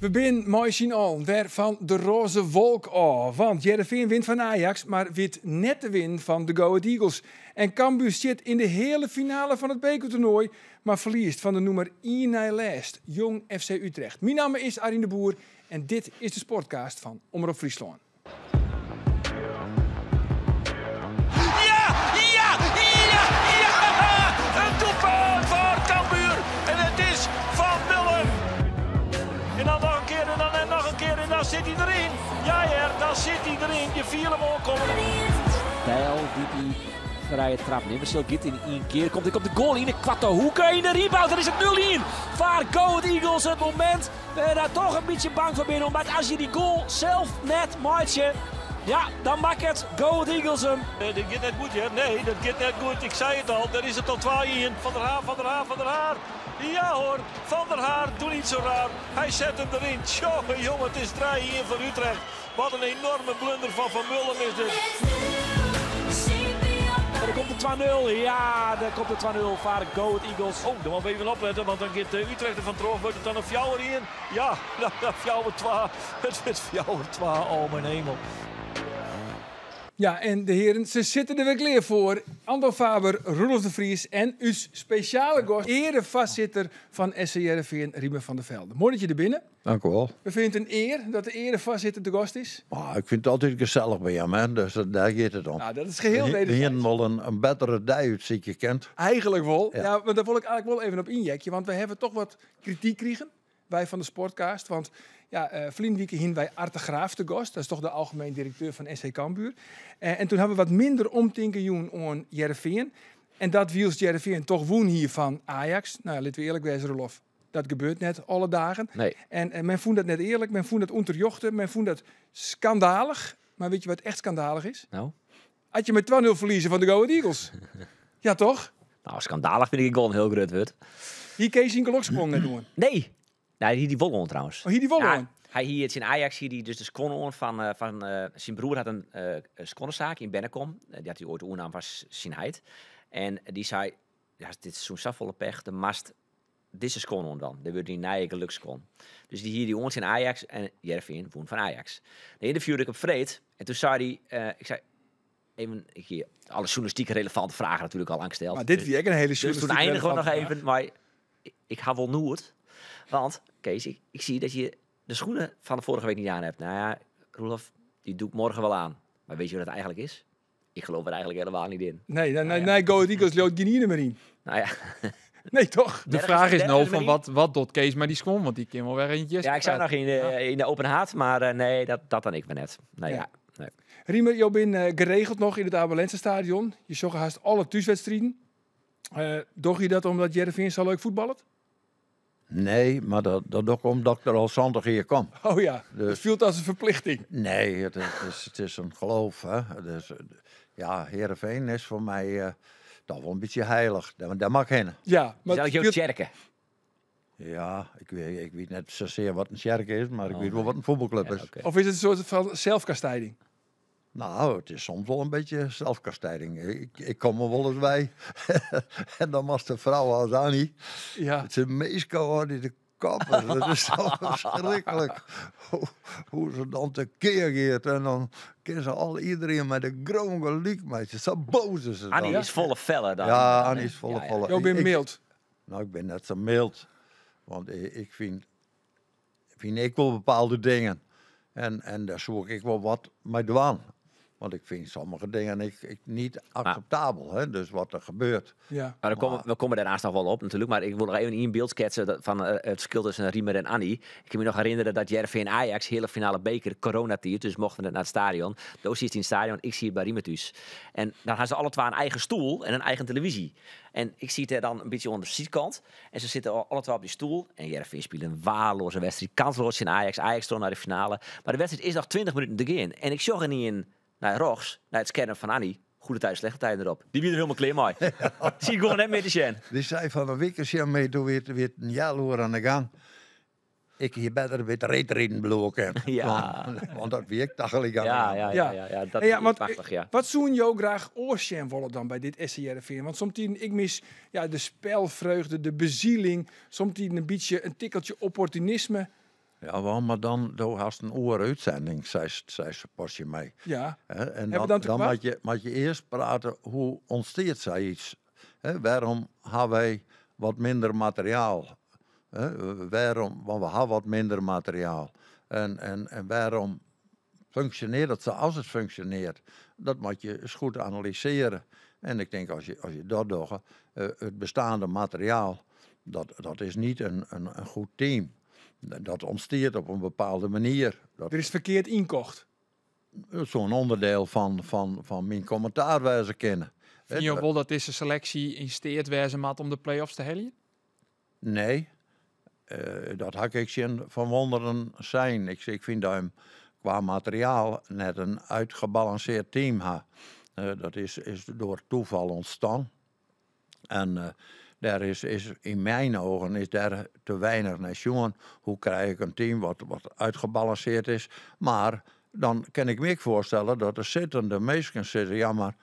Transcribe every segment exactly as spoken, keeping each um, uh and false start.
We zijn mooi zien al, weer van de roze wolk af. Want Heerenveen wint van Ajax, maar wint net de win van de Go Ahead Eagles. En Cambuur zit in de hele finale van het bekertoernooi, maar verliest van de nummer één naar last, Jong F C Utrecht. Mijn naam is Arjen de Boer en dit is de sportcast van Omroep Friesland. Zit hij erin? Ja, ja, dan zit hij erin. Je viel hem aankomen. Stijl die die vrije trap neemt. Zo gaat in één keer. Komt hij op de goal in de kwarte hoek. In de rebound. Dan is het nul in. Vaar Go Ahead Eagles het moment. Ben je daar toch een beetje bang voor binnen. Maar als je die goal zelf net maakt, ja, dan maakt het Go Ahead Eagles hem. Nee, dat gaat net goed, hè? Nee, dat gaat net goed. Ik zei het al. Daar is het al twee in. Van der Haan, van der Haan, van der Haan. Ja hoor, Van der Haar, doe niet zo raar. Hij zet hem erin. Tjonge jongen, het is drie hier voor Utrecht. Wat een enorme blunder van Van Mullen is dit. Er komt de twee nul. Ja, daar komt de twee nul. Vaar Go Ahead Eagles. Oh, dan moet je even opletten, want dan gaat Utrecht er van trof. Wordt het dan een fjouwer in? Ja, nou, nou, fjouwer twee. Het wordt fjouwer twee, oh mijn hemel. Ja, en de heren, ze zitten er weer klaar voor. Ando Faber, Roelof de Vries en uw speciale gast, erevastzitter van S C Heerenveen, Riemer van der Velde. Mooi dat je er binnen. Dank u wel. We vinden het een eer dat de erevastzitter de gast is. Ah, ik vind het altijd gezellig bij hem, hè? Dus daar gaat het om. Nou, dat is geheel wederzijds. Hier wel een, een betere duit, zie je kent. Eigenlijk wel. Ja. Ja, maar daar wil ik eigenlijk wel even op injectje, want we hebben toch wat kritiek kregen. Wij van de Sportcast, want ja, uh, Vlienwieke hien wij Arte Graaf te gast. Dat is toch de algemeen directeur van S C Cambuur. Uh, en toen hebben we wat minder omtinken joen aan Heerenveen. En dat wielst Heerenveen toch woen hier van Ajax. Nou, laten we eerlijk wezen, Rolof. Dat gebeurt net alle dagen. Nee. En, en men vond dat net eerlijk, men vond dat onderjochten, men vond dat schandalig. Maar weet je wat echt schandalig is? Nou? Had je met twee nul verliezen van de Go Ahead Eagles. Ja, toch? Nou, schandalig vind ik gewoon heel groot wordt. Hier Kees in Nicolescu net doen. Nee. Nee, hier die Wolleman trouwens. Oh, hier die Wolleman? Ja, hij hier het in Ajax, hier die dus de skonneoon van, uh, van uh, zijn broer had een uh, skonnezaak in Bennekom. Uh, die had hij ooit oernaam van zijn heid. En die zei, ja, dit is zo'n safvolle pech, de mast, dit is skonneoon dan. Dat wordt die nije gelukskon. Dus die hier die oont in Ajax en Jervi woon van Ajax. Dan interviewde ik hem vreed en toen zei hij, uh, ik zei... Even hier, alle journalistiek relevante vragen natuurlijk al aangesteld. Maar dit is dus, een hele journalistiek dus toen eindigen we nog vraag. Even, maar ik, ik ga wel nooit. Want, Kees, ik, ik zie dat je de schoenen van de vorige week niet aan hebt. Nou ja, Roelof, die doe ik morgen wel aan. Maar weet je wat het eigenlijk is? Ik geloof er eigenlijk helemaal niet in. Nee, nee, nou ja. nee, Go Ahead Eagles loopt niet meer in. Nou ja. Nee, toch? De vraag is nou van wat, wat doet Kees maar die schoon? Want die kan wel weer eentje. Ja, ik zou nog in de, ja. in de open haat, maar uh, nee, dat, dat dan ik maar net. Nou ja. ja. Nee. Riemer, je bent uh, geregeld nog in het Abelense-stadion. Je zag haast alle thuiswedstrijden. Uh, Docht je dat omdat Heerenveen zo leuk voetballet? Nee, maar dat, dat ook omdat ik er al zondag hier kwam. Oh ja, dus, het voelt als een verplichting. Nee, het is, het is, het is een geloof. Hè. Dus, ja, Heerenveen is voor mij uh, toch wel een beetje heilig. Daar, daar mag heen. Ja, maar zal ik jou tjerken? Ja, ik weet, ik weet net zozeer wat een tjerk is, maar ik oh, weet wel wat een voetbalclub ja, is. Okay. Of is het een soort van zelfkastijding? Nou, het is soms wel een beetje zelfkastijding. Ik, ik kom er wel eens bij. En dan was de vrouw als Annie. Ja. Het is een meest geordende kapper. Dat is zo verschrikkelijk. Hoe, hoe ze dan tekeer geert. En dan kennen ze al iedereen met een groen gelijk meisje. Zo boos is het. Annie dan. Is volle felle dan. Ja, Annie is volle ja, ja. felle. Jij bent mild. Nou, ik ben net zo mild. Want ik, ik vind, vind ik wel bepaalde dingen. En, en daar zoek ik wel wat mee doen. Want ik vind sommige dingen ik, ik niet acceptabel, maar, hè? Dus wat er gebeurt. Ja. Maar dan komen, we komen daarnaast nog wel op natuurlijk, maar ik wil nog even in beeld schetsen dat, van uh, het verschil tussen Riemer en Annie. Ik kan me nog herinneren dat Jervi en Ajax, hele finale beker, coronatier, dus mochten we naar het stadion. Doos is in het stadion, ik zie het bij Riemer thuis. En dan gaan ze alle twee een eigen stoel en een eigen televisie. En ik zie het er dan een beetje onder de zijkant. En ze zitten alle twee op die stoel. En Jervi speelt een waardeloze wedstrijd, kansloos in Ajax. Ajax stond naar de finale. Maar de wedstrijd is nog twintig minuten te gaan. En ik zag er niet in... Naar Rogs, naar het scannen van Annie. Goede tijd, slechte tijden erop. Die bieden er helemaal klaar mee. Zie ik gewoon net met de Sjen. Die zei van een week Sjen mee, toen weer, weer een jaar hoor aan de gang. Ik hier beter weer reetreden blokken. Ja. Want, want dat werkt dagelijks aan. Ja, ja, ja, ja, ja. Dat ja, is want, prachtig, ja. Wat zoen jou graag oorsjen worden dan bij dit S C R V? Want soms ik mis ja, de spelvreugde, de bezieling. Soms een beetje een tikkeltje opportunisme. Jawel, maar dan had een oeruitzending, zei, zei ze pasje mee. Ja. He, en dan, dan, dan moet, je, moet je eerst praten, hoe ontsteert zij iets? He, waarom hebben wij wat minder materiaal? He, waarom, want we hebben wat minder materiaal. En, en, en waarom functioneert het zo als het functioneert? Dat moet je eens goed analyseren. En ik denk, als je, als je dat doet, uh, het bestaande materiaal, dat, dat is niet een, een, een goed team. Dat ontsteert op een bepaalde manier. Dat er is verkeerd inkocht. Zo'n onderdeel van, van, van mijn commentaar waar ze kennen. Vind je wel dat deze selectie in steert wezen maat om de play-offs te halen? Nee, uh, dat had ik zin van Wonderen zijn. Ik, ik vind dat hem qua materiaal net een uitgebalanceerd team ha. Uh, dat is, is door toeval ontstaan. En... Uh, Daar is, is in mijn ogen is daar te weinig naar jongen. Hoe krijg ik een team wat, wat uitgebalanceerd is? Maar dan kan ik me ook voorstellen dat er zitten, de meesten zitten, ja, maar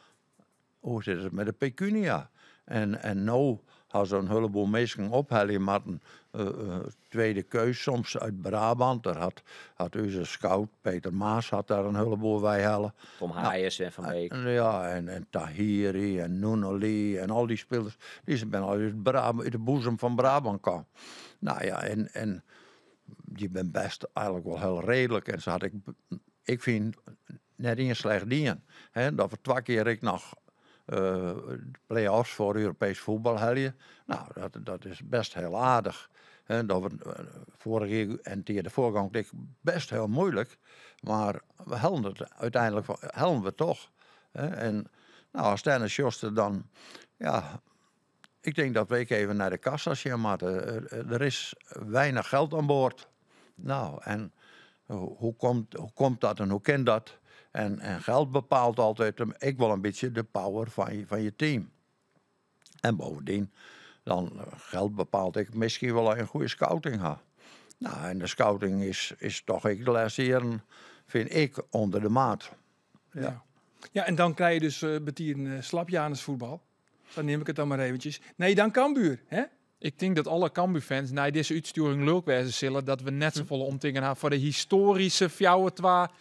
hoe zit het met de pecunia? En, en nou had zo'n heleboel meesten ophelderen met een uh, uh, tweede keus, soms uit Brabant. Daar had, had onze scout, Peter Maas, had daar een heleboel bij hellen. Tom Hayes nou, en Van Beek. En, ja, en, en Tahiri en Noenoli en al die spelers. Die zijn al uit de boezem van Brabant kwam. Nou ja, en, en die ben best eigenlijk wel heel redelijk. En ze had ik, ik vind, net een slecht dien. He, dat we twee keer ik nog... Uh, play-offs voor Europees voetbal helden. Nou, dat, dat is best heel aardig. He, dat we, uh, vorige keer en de voorgang denk ik best heel moeilijk. Maar we helden het uiteindelijk helden we toch. He, en nou, als Dennis Joster dan... Ja, ik denk dat we even naar de kassa zien, maar er is weinig geld aan boord. Nou, en hoe komt, hoe komt dat en hoe kan dat? En, en geld bepaalt altijd, ik wil een beetje de power van je, van je team. En bovendien, dan geld bepaalt ik misschien wel een goede scouting ha. Nou, en de scouting is, is toch, ik de laatste jaren, vind ik, onder de maat. Ja, ja. Ja, en dan krijg je dus uh, betier een uh, slapjanus voetbal. Dan neem ik het dan maar eventjes. Nee, dan Cambuur, hè? Ik denk dat alle Cambuur-fans na deze uitsturing leuk wezen zullen dat we net zo volle omtingen hebben voor de historische fjouwer twa...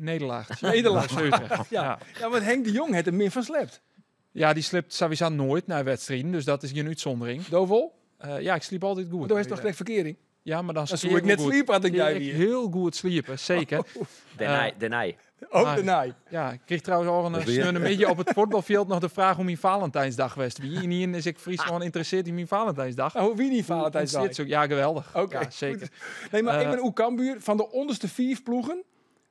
Nederlaag. Nederlaag. Ja. Ja. Ja, want Henk de Jong heeft er meer van slept. Ja, die slept sowieso nooit naar wedstrijden, dus dat is geen uitzondering. Dovol? Uh, ja, ik sliep altijd goed. Maar door is toch slecht verkering? Ja, maar dan zou ik net sliepen, had ik jij hier. Heel goed sliepen, zeker. De naai. Ook de naai. Ja, ik kreeg trouwens al een, een beetje op het voetbalveld nog de vraag om mijn Valentijnsdag was. Wie in hier is ik Fries gewoon interesseerd in mijn Valentijnsdag. Oh, wie niet Valentijnsdag? Ja, geweldig. Oké, zeker. Nee, maar ik ben ook Cambuur van de onderste vier ploegen.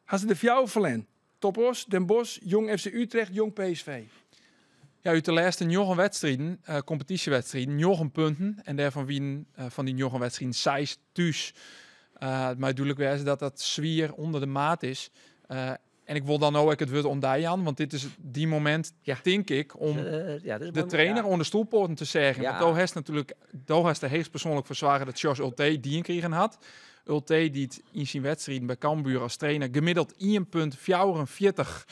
Had ze de vrouw verlen? Topos, Den Bosch, Jong F C Utrecht, Jong P S V. Ja, uit de laatste negen wedstrijden, uh, competitiewedstrijden, negen punten. En daarvan wien uh, van die negen wedstrijden zes thuis. Uh, maar duidelijk wijzen dat dat zwier onder de maat is. Uh, en ik wil dan ook het woord om Dijan, want dit is die moment, ja. Denk ik, om uh, ja, de trainer ja. Onder stoelpoorten te zeggen. Ja. Want Dohas natuurlijk, Dohas de heegst persoonlijk verzwaren dat George Ulte die een kregen had. Ulte die het in zijn wedstrijd bij Cambuur als trainer gemiddeld één komma vierenveertig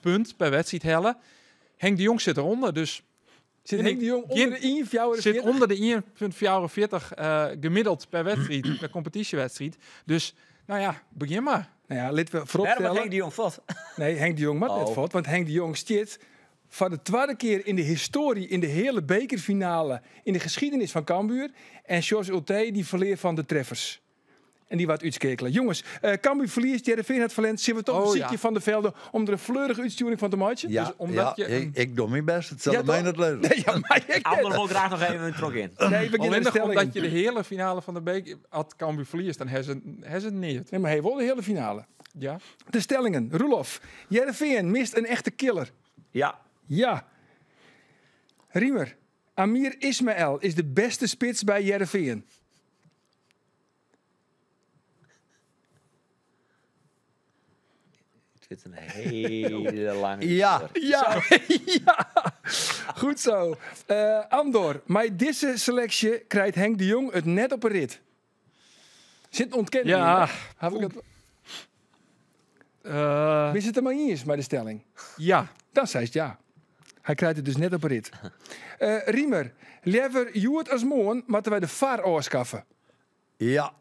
punt per wedstrijd helle. Henk de Jong zit eronder, dus... Zit Henk de Jong onder de één komma vierenveertig? Zit onder de één komma vierenveertig uh, gemiddeld per wedstrijd, per competitiewedstrijd. Dus, nou ja, begin maar. Nou ja, laten we voorop stellen. Henk de Jong valt. Nee, Henk de Jong mag oh. Net valt, want Henk de Jong stiert voor de tweede keer in de historie, in de hele bekerfinale, in de geschiedenis van Cambuur. En George Ulte die verleert van de treffers. En die wat uitskekelen. Jongens, uh, Cambuur verliest, Jervi had verlend. Zien we toch een ziekje van de velden om er een fleurige uitsturing van te maken? Ja, dus omdat ja je, um... ik, ik doe mijn best. Het zal ja, mij niet leuk. Nee, ja, maar ik wil graag nog even een trok in. Nee, ik omdat je de hele finale van de beker had Cambuur verliest, dan hebben ze het niet. Nee, maar hij won de hele finale. Ja. De stellingen. Roelof. Jervi mist een echte killer. Ja. Ja. Riemer. Amir Ismaël is de beste spits bij Jervi. Dit is een hele lange... Ja, ja, ja. Goed zo. Uh, Andor, maar deze selectie krijgt Henk de Jong het net op een rit. Zit ontkenning ja. Heb ik het... Uh... Wist het er maar eens bij de stelling? Ja. Dan zei het ja. Hij krijgt het dus net op een rit. Uh, Riemer, liever Joert als Moon, maar wij de V A R oorskaffen. Ja.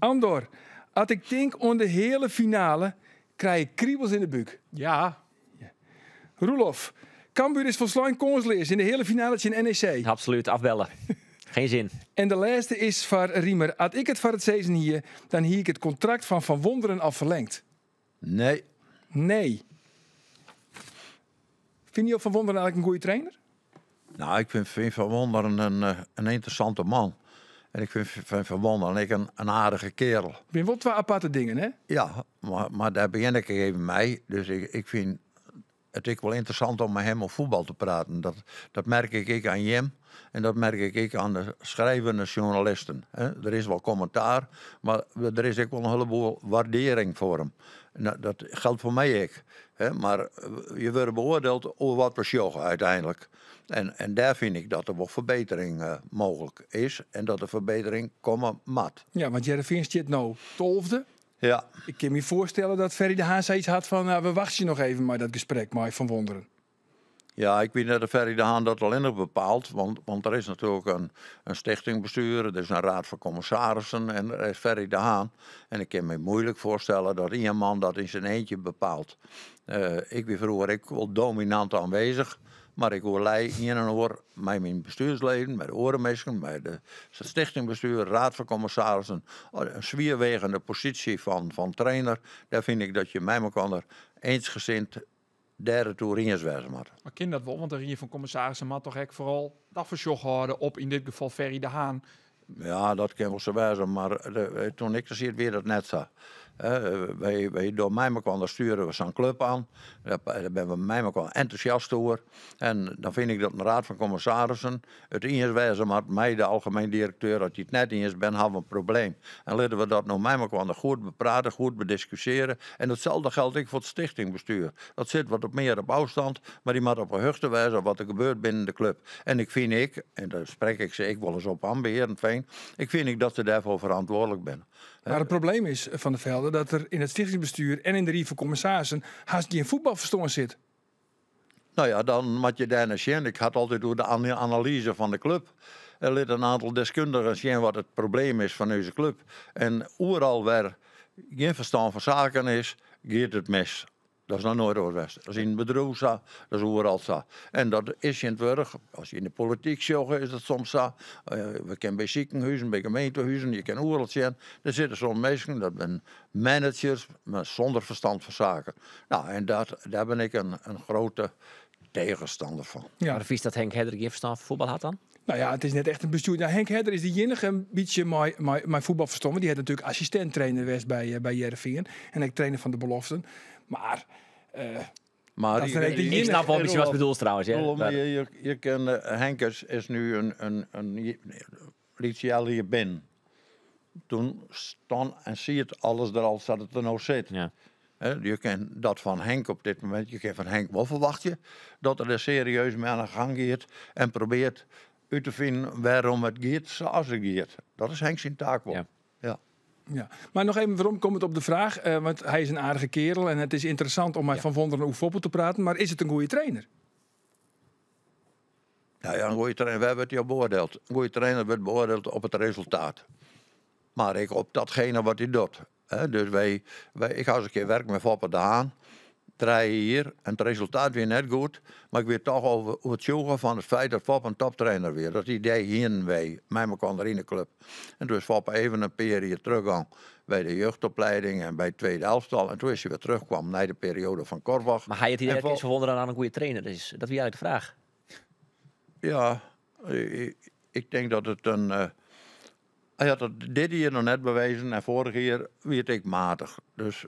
Andor, als ik denk aan de hele finale, krijg ik kriebels in de buik. Ja. Ja. Roelof, Cambuur is volslaan kansleers in de hele finale in N E C. Absoluut, afbellen. Geen zin. En de laatste is voor Riemer. Had ik het voor het seizoen hier, dan hier ik het contract van Van Wonderen al verlengd. Nee. Nee. Vind je Van Wonderen eigenlijk een goede trainer? Nou, ik vind, vind Van Wonderen een, een interessante man. En ik vind, vind Van Wonderen een, een aardige kerel. Ik vind wel twee aparte dingen, hè? Ja, maar, maar daar begin ik even mee. Dus ik, ik vind het ik wel interessant om met hem over voetbal te praten. Dat, dat merk ik, ik aan Jim. En dat merk ik aan de schrijvende journalisten. Er is wel commentaar, maar er is ook wel een heleboel waardering voor hem. Dat geldt voor mij ook. Maar je wordt beoordeeld over wat voor show uiteindelijk. En, en daar vind ik dat er wel verbetering uh, mogelijk is. En dat de verbetering komen mat. Ja, want Jervi zit nou twaalfde. Ja. Ik kan me voorstellen dat Ferry de Haan zoiets had van... Uh, we wachten nog even maar dat gesprek, maar Van Wonderen. Ja, ik weet dat de Ferry de Haan dat alleen nog bepaalt. Want, want er is natuurlijk een, een stichtingbestuur, er is een raad van commissarissen en er is Ferry de Haan. En ik kan me moeilijk voorstellen dat één man dat in zijn eentje bepaalt. Uh, ik ben vroeger ik wel dominant aanwezig. Maar ik hoor lei in en oor met mijn bestuursleden, met de orenmeesters, met de stichtingbestuur, raad van commissarissen. Een zwierwegende positie van, van trainer. Daar vind ik dat je met elkaar eensgezind derde toer in eens wijzen moet. Maar kind dat wel, want de rieën van commissarissen maar toch echt vooral dat verzorg houden op in dit geval Ferry de Haan. Ja, dat kan wel zo wijzen, maar de, toen ik er zit weer dat net zo. Uh, wij, wij door Mijmerkwander sturen we zo'n club aan. Daar, daar ben we Mijmerkwander enthousiast over. En dan vind ik dat een raad van commissarissen het eens wijzen, maar mij, de algemeen directeur, dat je het net eens bent, hebben we een probleem. En laten we dat nou Mijmerkwander goed bepraten, goed bediscussiëren. En hetzelfde geldt ik voor het stichtingbestuur. Dat zit wat op meer op afstand, maar die moet op een hoogte wijzen wat er gebeurt binnen de club. En ik vind ik, en daar spreek ik ze ik wel eens op aan, beherend veen, ik vind ik dat ze daarvoor verantwoordelijk ben. Maar het probleem is, Van der Velde, dat er in het stichtingsbestuur en in de rieven commissarissen haast die in voetbalverstand zit. Nou ja, dan moet je daarna zien. Ik had altijd door de analyse van de club. Er ligt een aantal deskundigen zien wat het probleem is van onze club. En overal waar geen verstand van zaken is, gaat het mis. Dat is nog nooit oorwest. Dat is in bedrijf zo, dat is overal zo. En dat is in het werk. Als je in de politiek zegt, is dat soms zo. Uh, we kennen bij ziekenhuizen, bij gemeentehuizen, je kan overal zijn. Er zitten soms mensen, dat zijn managers, maar zonder verstand van zaken. Nou, en dat, daar ben ik een, een grote tegenstander van. Ja. Maar vies dat Henk Hedder geen verstand van voetbal had dan? Nou ja, het is net echt een bestuur. Nou, Henk Hedder is die enige een beetje mijn, mijn, mijn voetbalverstand. Die had natuurlijk assistent-trainer geweest bij, uh, bij Jervien. En ik trainer van de beloften. Maar, uh, maar die, die, die, ik snap wel misschien wat bedoeld trouwens. Hè? Bedoel, je, je, je ken, uh, Henk is, is nu een, een, een politiaal hier binnen. Toen stond en zie je het alles er al dat het er nou zit. Ja. He, je kent dat van Henk op dit moment. Je kent van Henk wel verwacht je dat er serieus mee aan de gang gaat en probeert uit te vinden waarom het gaat zoals het gaat. Dat is Henk zijn taak wel. Ja. Ja. Ja. Maar nog even, waarom komt het op de vraag? Uh, want hij is een aardige kerel en het is interessant om met ja. Van Wonderen en Foppe te praten. Maar is het een goede trainer? Nou ja, een goede trainer, we hebben het al beoordeeld. Een goede trainer wordt beoordeeld op het resultaat. Maar ik op datgene wat hij doet. He, dus wij, wij, ik ga eens een keer werken met Foppe de Haan. Draai hier en het resultaat weer net goed. Maar ik weet toch over, over het jongen van het feit dat Foppe een toptrainer weer. Dat idee hier wij, mij kwam er in de club. En toen is Foppe even een periode teruggang bij de jeugdopleiding en bij het tweede elftal. En toen is hij weer terugkwam na de periode van Korvach. Maar hij het idee dat Wonderen aan een goede trainer is? Dat is eigenlijk de vraag. Ja, ik, ik denk dat het een... Uh, Hij had het dit jaar nog net bewezen en vorig jaar werd ik matig. Dus,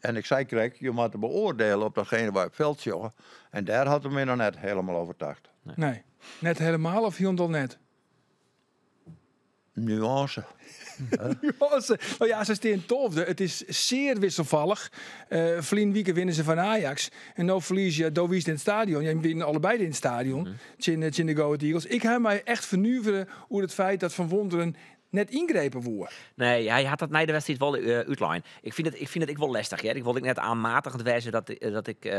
en ik zei kijk, je moet beoordelen op datgene waar op veld zit. En daar had hij me nog net helemaal overtuigd. Nee. Nee. Net helemaal of hield al net? Nuance. Nuance. Nou ja, ze staan tofde. Het is zeer wisselvallig. Uh, Vlien wieken winnen ze van Ajax. En nou verlies je, doe in het stadion. Jij winnen allebei in het stadion. Tjin de Go Ahead Eagles. Ik heb mij echt vernuiveren over het feit dat Van Wonderen net ingrepen worden. Nee, hij had dat na de wedstrijd wel uh, uitlijn. Ik vind het, ik vind het ik wel lastig. Ja. Ik wilde ik net aanmatigend wijzen dat, dat ik uh,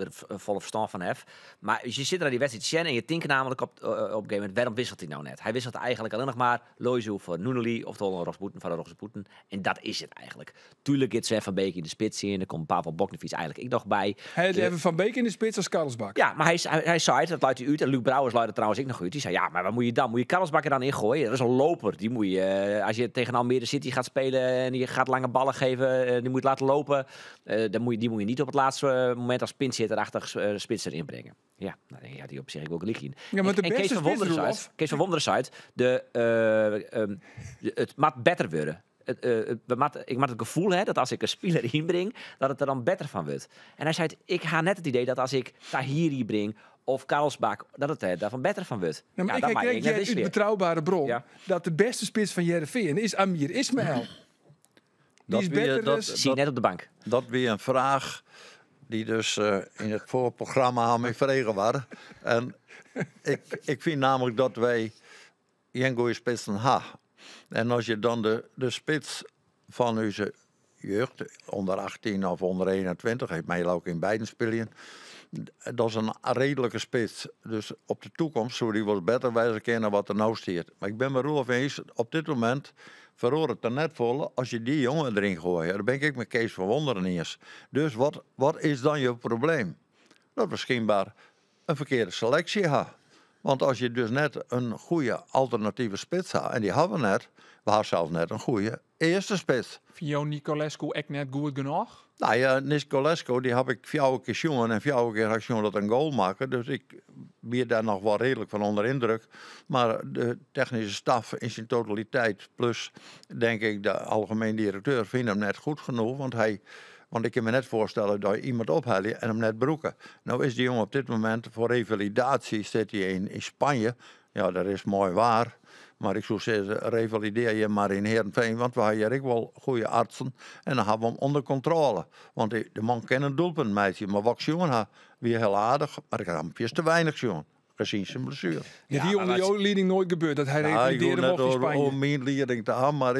er volle verstand van heb. Maar je zit er aan die wedstrijd Shen en je tinkt namelijk op, uh, op een gegeven moment, waarom wisselt hij nou net? Hij wisselt eigenlijk alleen nog maar Loizu voor Noenoli of Tollen Rosboeten van de Rosboeten. En dat is het eigenlijk. Tuurlijk is Van Beek in de spits in. Er komt Pavel Boknevies eigenlijk ik nog bij. Hij heeft uh, Van Beek in de spits als Karlsbakk. Ja, maar hij, hij, hij zei het, dat luidt hij uit. En Luc Brouwers luidde trouwens ik nog uit. Die zei, ja, maar wat moet je dan? Moet je Karlsbakk er dan in gooien? Dat is een loper. Die moet je, uh, als je tegen Almere City gaat spelen en je gaat lange ballen geven, uh, die moet je laten lopen. Uh, dan moet je, die moet je niet op het laatste moment als pinzitter-achtig uh, spits erin brengen. Ja, nou, ja, die op zich ik ook liek in. Ja, maar en, de en Kees van Wonderen zei, Kees van Wonderen zei, de, uh, um, het moet beter worden. Het, uh, het, ik maak het gevoel hè, dat als ik een speler inbreng, dat het er dan beter van wordt. En hij zei, ik ga net het idee dat als ik Tahiri breng of Karlsbakk, dat het er daarvan beter van wordt. Nou, maar ja, ik dat krijg jij uit betrouwbare bron ja. dat de beste spits van Jervi is Amir Ismaël. Die is beter dan... Zie je net op de bank. Dat weer een vraag die dus uh, in het voorprogramma aan mij vregen was. En ik, ik vind namelijk dat wij Jengoe spitsen ha. En als je dan de, de spits van onze jeugd, onder achttien of onder eenentwintig, heeft mij ook in beide spelen, dat is een redelijke spits. Dus op de toekomst zou die wel beter wijzen kennen wat er nou staat. Maar ik ben me Roelof eens, op dit moment verhoor het er net vol als je die jongen erin gooit. Daar ben ik met Kees van Wonderen eens. Dus wat, wat is dan je probleem? Dat misschien maar een verkeerde selectie had. Want als je dus net een goede alternatieve spits had, en die hadden we net, we hadden zelfs net een goede eerste spits. Vio Nicolescu echt net goed genoeg? Nou ja, Nicolescu, die heb ik vier keer jongen en vier keer had jongen dat een goal maken. Dus ik ben daar nog wel redelijk van onder indruk. Maar de technische staf in zijn totaliteit, plus denk ik de algemeen directeur, vindt hem net goed genoeg, want hij... Want ik kan me net voorstellen dat je iemand ophaalt en hem net broeken. Nou is die jongen op dit moment voor revalidatie, zit hij in, in Spanje. Ja, dat is mooi waar. Maar ik zou zeggen, revalideer je maar in Heerenveen. Want we hebben hier ook wel goede artsen. En dan hebben we hem onder controle. Want de man kan een doelpunt, meisje. Maar wat jongen had, weer heel aardig. Maar ik had hem te weinig, jongen. Gezien zijn blessure. Ja, die onder jouw leiding nooit gebeurd, dat hij revalideren mocht in Spanje. Om mijn leiding te aan, maar...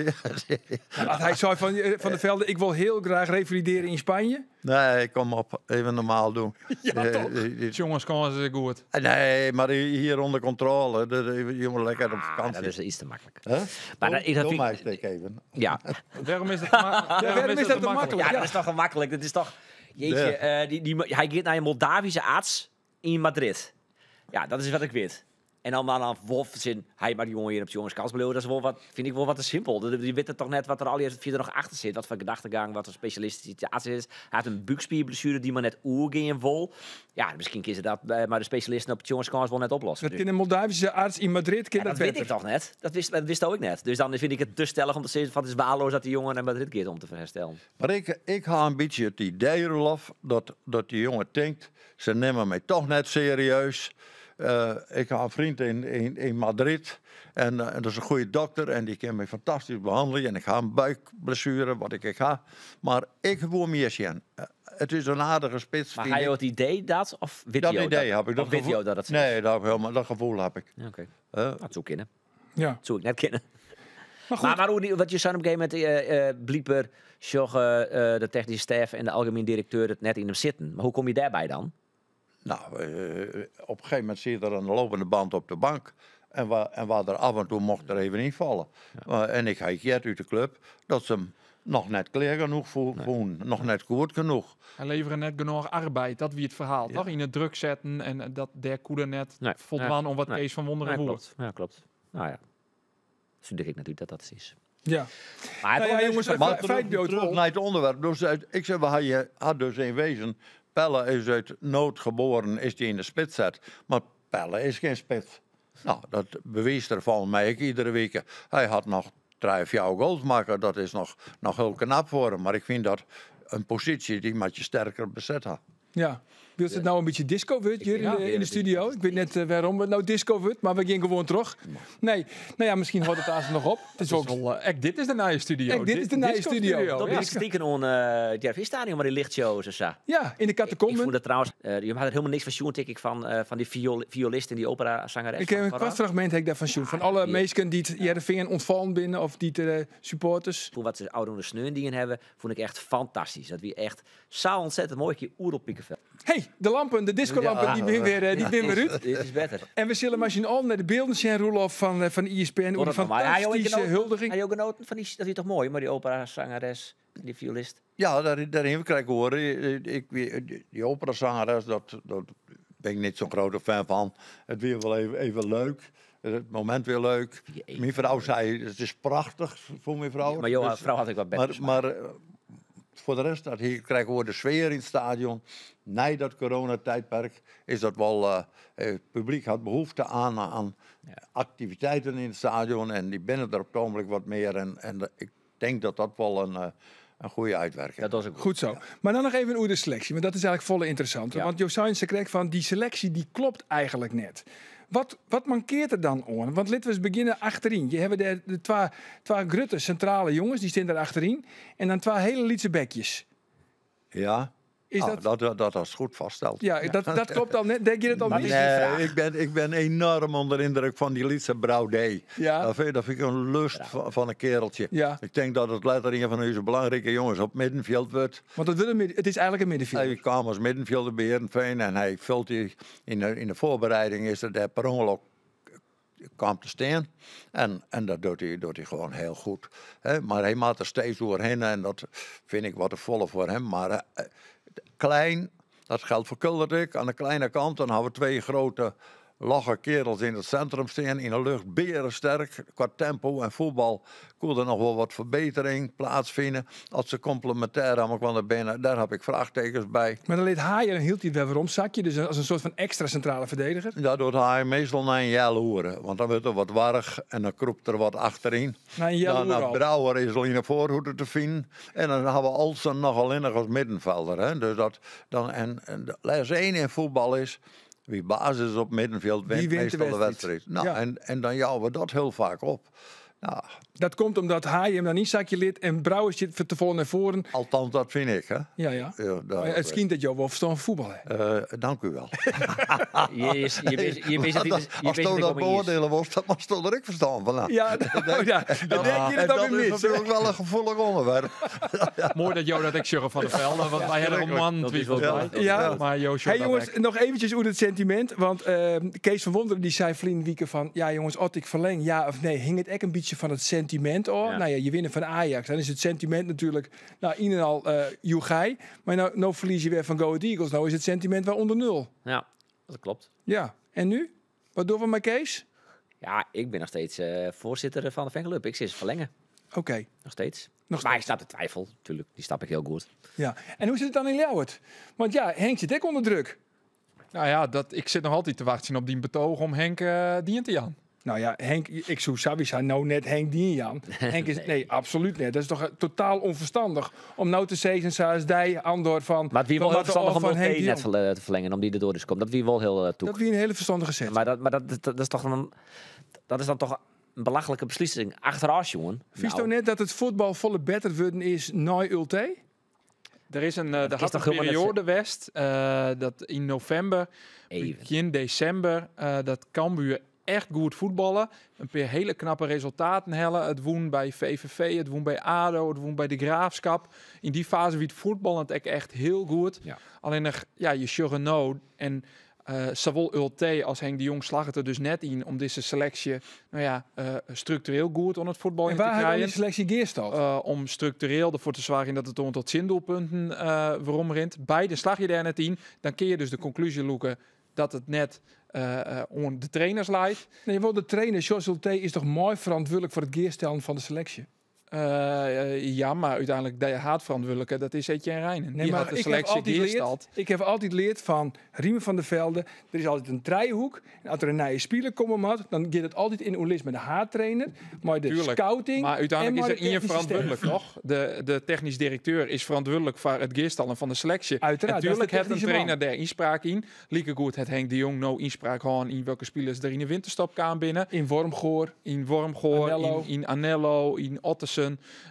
Hij zei van, van de Velde, ik wil heel graag revalideren in Spanje. Nee, kom op, even normaal doen. Ja, uh, toch? Uh, jongens, kan ze goed. Nee, maar hier onder controle. Jongen, lekker op vakantie. Ah, dat is iets te makkelijk. Huh? Maar dat, ik, dat ik, mij ik even. Ja. Waarom is dat te makkelijk? makkelijk? Ja, dat is toch gemakkelijk. Dat is toch... Jeetje, ja. uh, die, die, die, hij gaat naar een Moldavische arts in Madrid. Ja, dat is wat ik weet. En dan aan Wolf zin, hij maar die jongen hier op jongenskans beloven, dat is wel wat, vind ik wel wat te simpel. Die weet het toch net wat er al hier nog achter zit, wat voor gedachtegang, wat een specialistische situatie is. Hij had een buikspierblessure die maar net oergeen vol. Ja, misschien kiezen dat, maar de specialisten op jongenskans wel net oplossen. Dat in een Moldavische arts in Madrid kan ja, dat, dat weet ik toch net. Dat wist, dat wist ook net. Dus dan vind ik het te stellig om te zeggen van het is waarloos dat die jongen naar Madrid keert om te herstellen. Maar ik, ik haal een beetje het idee, Rolf, dat, dat die jongen denkt, ze nemen mij toch net serieus. Uh, ik heb een vriend in, in, in Madrid en uh, dat is een goede dokter en die kan me fantastisch behandelen. En ik ga een buikblessure, wat ik, ik ga. Maar ik wil meer zien. Uh, het is een aardige spits. Maar hij had het idee dat, of weet dat idee dat, heb ik. Dat gevoel, dat het nee, dat, helemaal, dat gevoel heb ik. Ja, okay. uh, nou, dat zou ik kennen. Ja. Dat zou ik net kennen. Maar, maar, maar hoe, wat je zei op een gegeven moment, uh, uh, blieper, Sjogge, uh, de technische staf en de algemeen directeur het net in hem zitten. Maar hoe kom je daarbij dan? Nou, uh, op een gegeven moment zie je er een lopende band op de bank. En waar, en waar er af en toe mocht er even in vallen. Ja. Uh, en ik heb gehoord uit de club dat ze hem nog net klaar genoeg voelen. Nee. Nog net goed genoeg. En leveren net genoeg arbeid, dat wie het verhaal. Ja. Toch? In het druk zetten en dat der koeder net nee. voldaan nee. om wat nee. Kees van Wonderen nee, hoort. Ja, klopt. Nou ja, zo denk ik natuurlijk dat dat is. Ja. Maar, nou, ja, jongens, maar vijf, terug, vijf, terug naar het onderwerp. Dus uit, ik zeg, hij had dus in wezen... Pelle is uit nood geboren, is die in de spits zet. Maar Pelle is geen spits. Nou, dat bewees er van mij ik iedere week. Hij had nog drie, vier goals maken. Dat is nog, nog heel knap voor hem. Maar ik vind dat een positie die met je sterker bezet had. Ja. Wil het nou een beetje disco wordt hier ja, in, de, in de studio? Ik weet net uh, waarom het nou disco wordt, maar we gingen gewoon terug. Nee, nou ja, misschien houdt het daar nog op. Het is ook, echt, dit is de nieuwe studio. Echt, dit is de nieuwe studio. Dat is stiekem on het Jervi stadion, maar die lichtshow zo. Ja, in de catacomben. Ik voelde trouwens, uh, je had er helemaal niks van Sjoen, denk ik, van, uh, van die viol violist en die opera-zangeres. Ik heb een kwart fragment heb ik daarvan Sjoen. Van alle mensen die Heerenveen ontvallen binnen of die uh, supporters. Voor wat ze oude sneun die in hebben, vond ik echt fantastisch. Dat wie echt zo ontzettend mooi keer oer op Piekenveld. Hey, de lampen, de discolampen, die ben weer, uh, die ben weer uit. Dit is beter. En we zullen maar zien al naar de beelden zien, Roelof, van, uh, van I S P N. Een fantastische huldiging. Hij ook genoten van die, dat is toch mooi, maar die opera-zangeres, die violist. Ja, daar, daarin krijg ik horen. Ik, die die operazanger, dat, dat ben ik niet zo'n grote fan van. Het weer wel even, even leuk. Het moment weer leuk. Jee. Mijn vrouw zei, het is prachtig voor mijn vrouw. Ja, maar jouw dus, vrouw had ik wat beter. Maar, maar voor de rest, dat hier krijgen we de sfeer in het stadion. Na dat coronatijdperk is dat wel... Uh, het publiek had behoefte aan, aan ja. activiteiten in het stadion. En die binnen er op het ogenblik wat meer. En, en ik denk dat dat wel een... Uh, Een goede uitwerking. Dat was ook goed. Goed zo. Ja. Maar dan nog even over de selectie, want dat is eigenlijk volle interessant. Ja. Want Josijn kreeg van die selectie die klopt eigenlijk net. Wat, wat mankeert er dan aan? Want laten we eens beginnen achterin. Je hebt de, de twee, twee grutte centrale jongens, die staan daar achterin. En dan twee hele lietse bekjes. Ja. Is ah, dat... Dat, dat was goed vaststeld. Ja, ja. Dat, dat klopt al net. Denk je dat al niet? Nee, ik ben, ik ben enorm onder de indruk van die Lietse Brouwdee. Ja. Dat, vind, dat vind ik een lust ja. van, van een kereltje. Ja. Ik denk dat het letterlijk een van onze belangrijke jongens op middenveld wordt. Want het, wil een, het is eigenlijk een middenveld. Hij kwam als middenvelder bij Heerenveen en hij vult die, in, de, in de voorbereiding is er per ongeluk kwam te staan. En, en dat doet hij, doet hij gewoon heel goed. He, maar hij maakt er steeds doorheen en dat vind ik wat te volle voor hem. Maar... Uh, Klein, dat geldt voor Kulderik. Aan de kleine kant dan hebben we twee grote, logge kerels in het centrum staan. In de lucht berensterk. Qua tempo en voetbal kon er nog wel wat verbetering plaatsvinden. Als ze complementair aan elkaar binnen, daar heb ik vraagtekens bij. Maar dan leed Haaien en hield hij het wel weer om, zakje. Dus als een soort van extra centrale verdediger. Dat doet Haaien meestal naar een jel hoeren. Want dan wordt er wat warrig en dan kroept er wat achterin. Naar een jel hoeren al. Brouwer is al in de voorhoede te vinden. En dan hebben we Olsen nogal innig als middenvelder. Hè. Dus dat, dan, en, en les één in voetbal is... Wie basis op middenveld wint, wint meestal de wedstrijd. Nou, ja. en, en dan jouwen we dat heel vaak op. Nou. Dat komt omdat hij hem dan niet zakje lid en Brouwers zit te vol naar voren. Althans, dat vind ik, hè? Ja, ja. ja dat het schijnt dat jou wel verstand voetbal uh, dank u wel. Jezus, je bent je bent Als je dat beoordelen was, dat was toch ik verstand van. Ja, dat is natuurlijk wel een gevoelig onderwerp. Mooi dat jou dat ik Jervi van der Velde, want wij hebben een man twijfelt ja, maar hey jongens, nog eventjes over het sentiment, want Kees van Wonderen die zei vriendwieken van, ja jongens, als ik verleng, ja of nee, hing het echt een beetje van het sentiment. Oh, ja. Nou ja, je winnen van Ajax. Dan is het sentiment natuurlijk nou, in en al uh, joegai. Maar nou, nou verlies je weer van Go Ahead Eagles. Nou is het sentiment wel onder nul. Ja, dat klopt. Ja, en nu? Wat doen we met Kees? Ja, ik ben nog steeds uh, voorzitter van de fanclub. Ik zit verlengen. Oké. Okay. Nog steeds. Nog maar hij staat in twijfel, natuurlijk. Die snap ik heel goed. Ja, en hoe zit het dan in Ljouwert? Want ja, Henk zit ook onder druk. Nou ja, dat, ik zit nog altijd te wachten op die betoog om Henk uh, dient te aan. Nou ja, Henk, ik zou Sabisa nou net Henk Dienjan. Henk is, nee. nee, absoluut net. Dat is toch totaal onverstandig om nou te zeggen, zoals die Andor van... Maar wie wel heel verstandig om Henk Henk net te verlengen, om die erdoor dus komt. Dat wie wel heel uh, toek. Dat wie een hele verstandige zet. Maar dat, maar dat, dat, dat is toch een, dat is dan toch een belachelijke beslissing. Achteraf, jongen. Vies nou. Net dat het voetbal volle better worden is na Ulte? Er is een uh, de had een periode West, uh, dat in november, Even. begin december, uh, dat Cambuur... echt goed voetballen. Een paar hele knappe resultaten hellen. Het woon bij V V V, het woon bij A D O, het woon bij de Graafschap. In die fase wie het voetbal het echt heel goed. Ja. Alleen nog, ja, je Churrenau en uh, zowel Ulte als Henk de Jong slagen er dus net in om deze selectie, nou ja, uh, structureel goed om het voetbal in te krijgen. En waar hebben die selectie geest al? Uh, om structureel ervoor te zorgen dat het tot zin doelpunten uh, waarom rint. Beide slag je daar net in. Dan kun je dus de conclusie loeken dat het net Uh, om de trainers leidt. Nee, de trainer, Jos Ulte, is toch mooi verantwoordelijk voor het geerstellen van de selectie? Uh, ja, maar uiteindelijk de haatverantwoordelijke, dat is Etienne Reijnen. Nee, die maar had de selectie, die is dat. Ik heb altijd geleerd van Riemer van der Velde, er is altijd een draaihoek. En als er een nieuwe speler komt, dan gaat het altijd in Oelis met de haattrainer, maar de Tuurlijk. Scouting... Maar uiteindelijk en maar is er in je verantwoordelijk nog. De, de technisch directeur is verantwoordelijk voor het geerstal en van de selectie. Uiteraard. Natuurlijk heeft een trainer daar inspraak in. Lieke goed, het Henk de Jong nou inspraak gewoon in welke spelers er in de winterstop gaan binnen. In Wormgoor. In Wormgoor, Anello. in, in Anello, in Otters.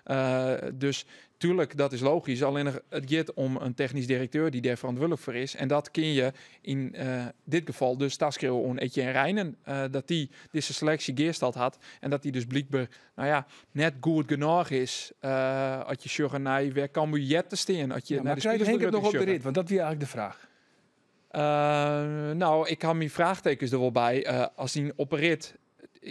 Uh, dus tuurlijk, dat is logisch. Alleen het gaat om een technisch directeur die daar verantwoordelijk voor is. En dat kun je in uh, dit geval dus Taskreel on Etienne Reijnen. Uh, dat die deze selectie geersteld had. En dat die dus blijkbaar, nou ja, net goed genoeg is. Uh, als je zorgen naar weer kan moet je te steen. Als je ja, naar de krijg Henk het nog op de rit? Want dat was eigenlijk de vraag. Uh, nou, ik had mijn vraagtekens er wel bij. Uh, als hij op een rit...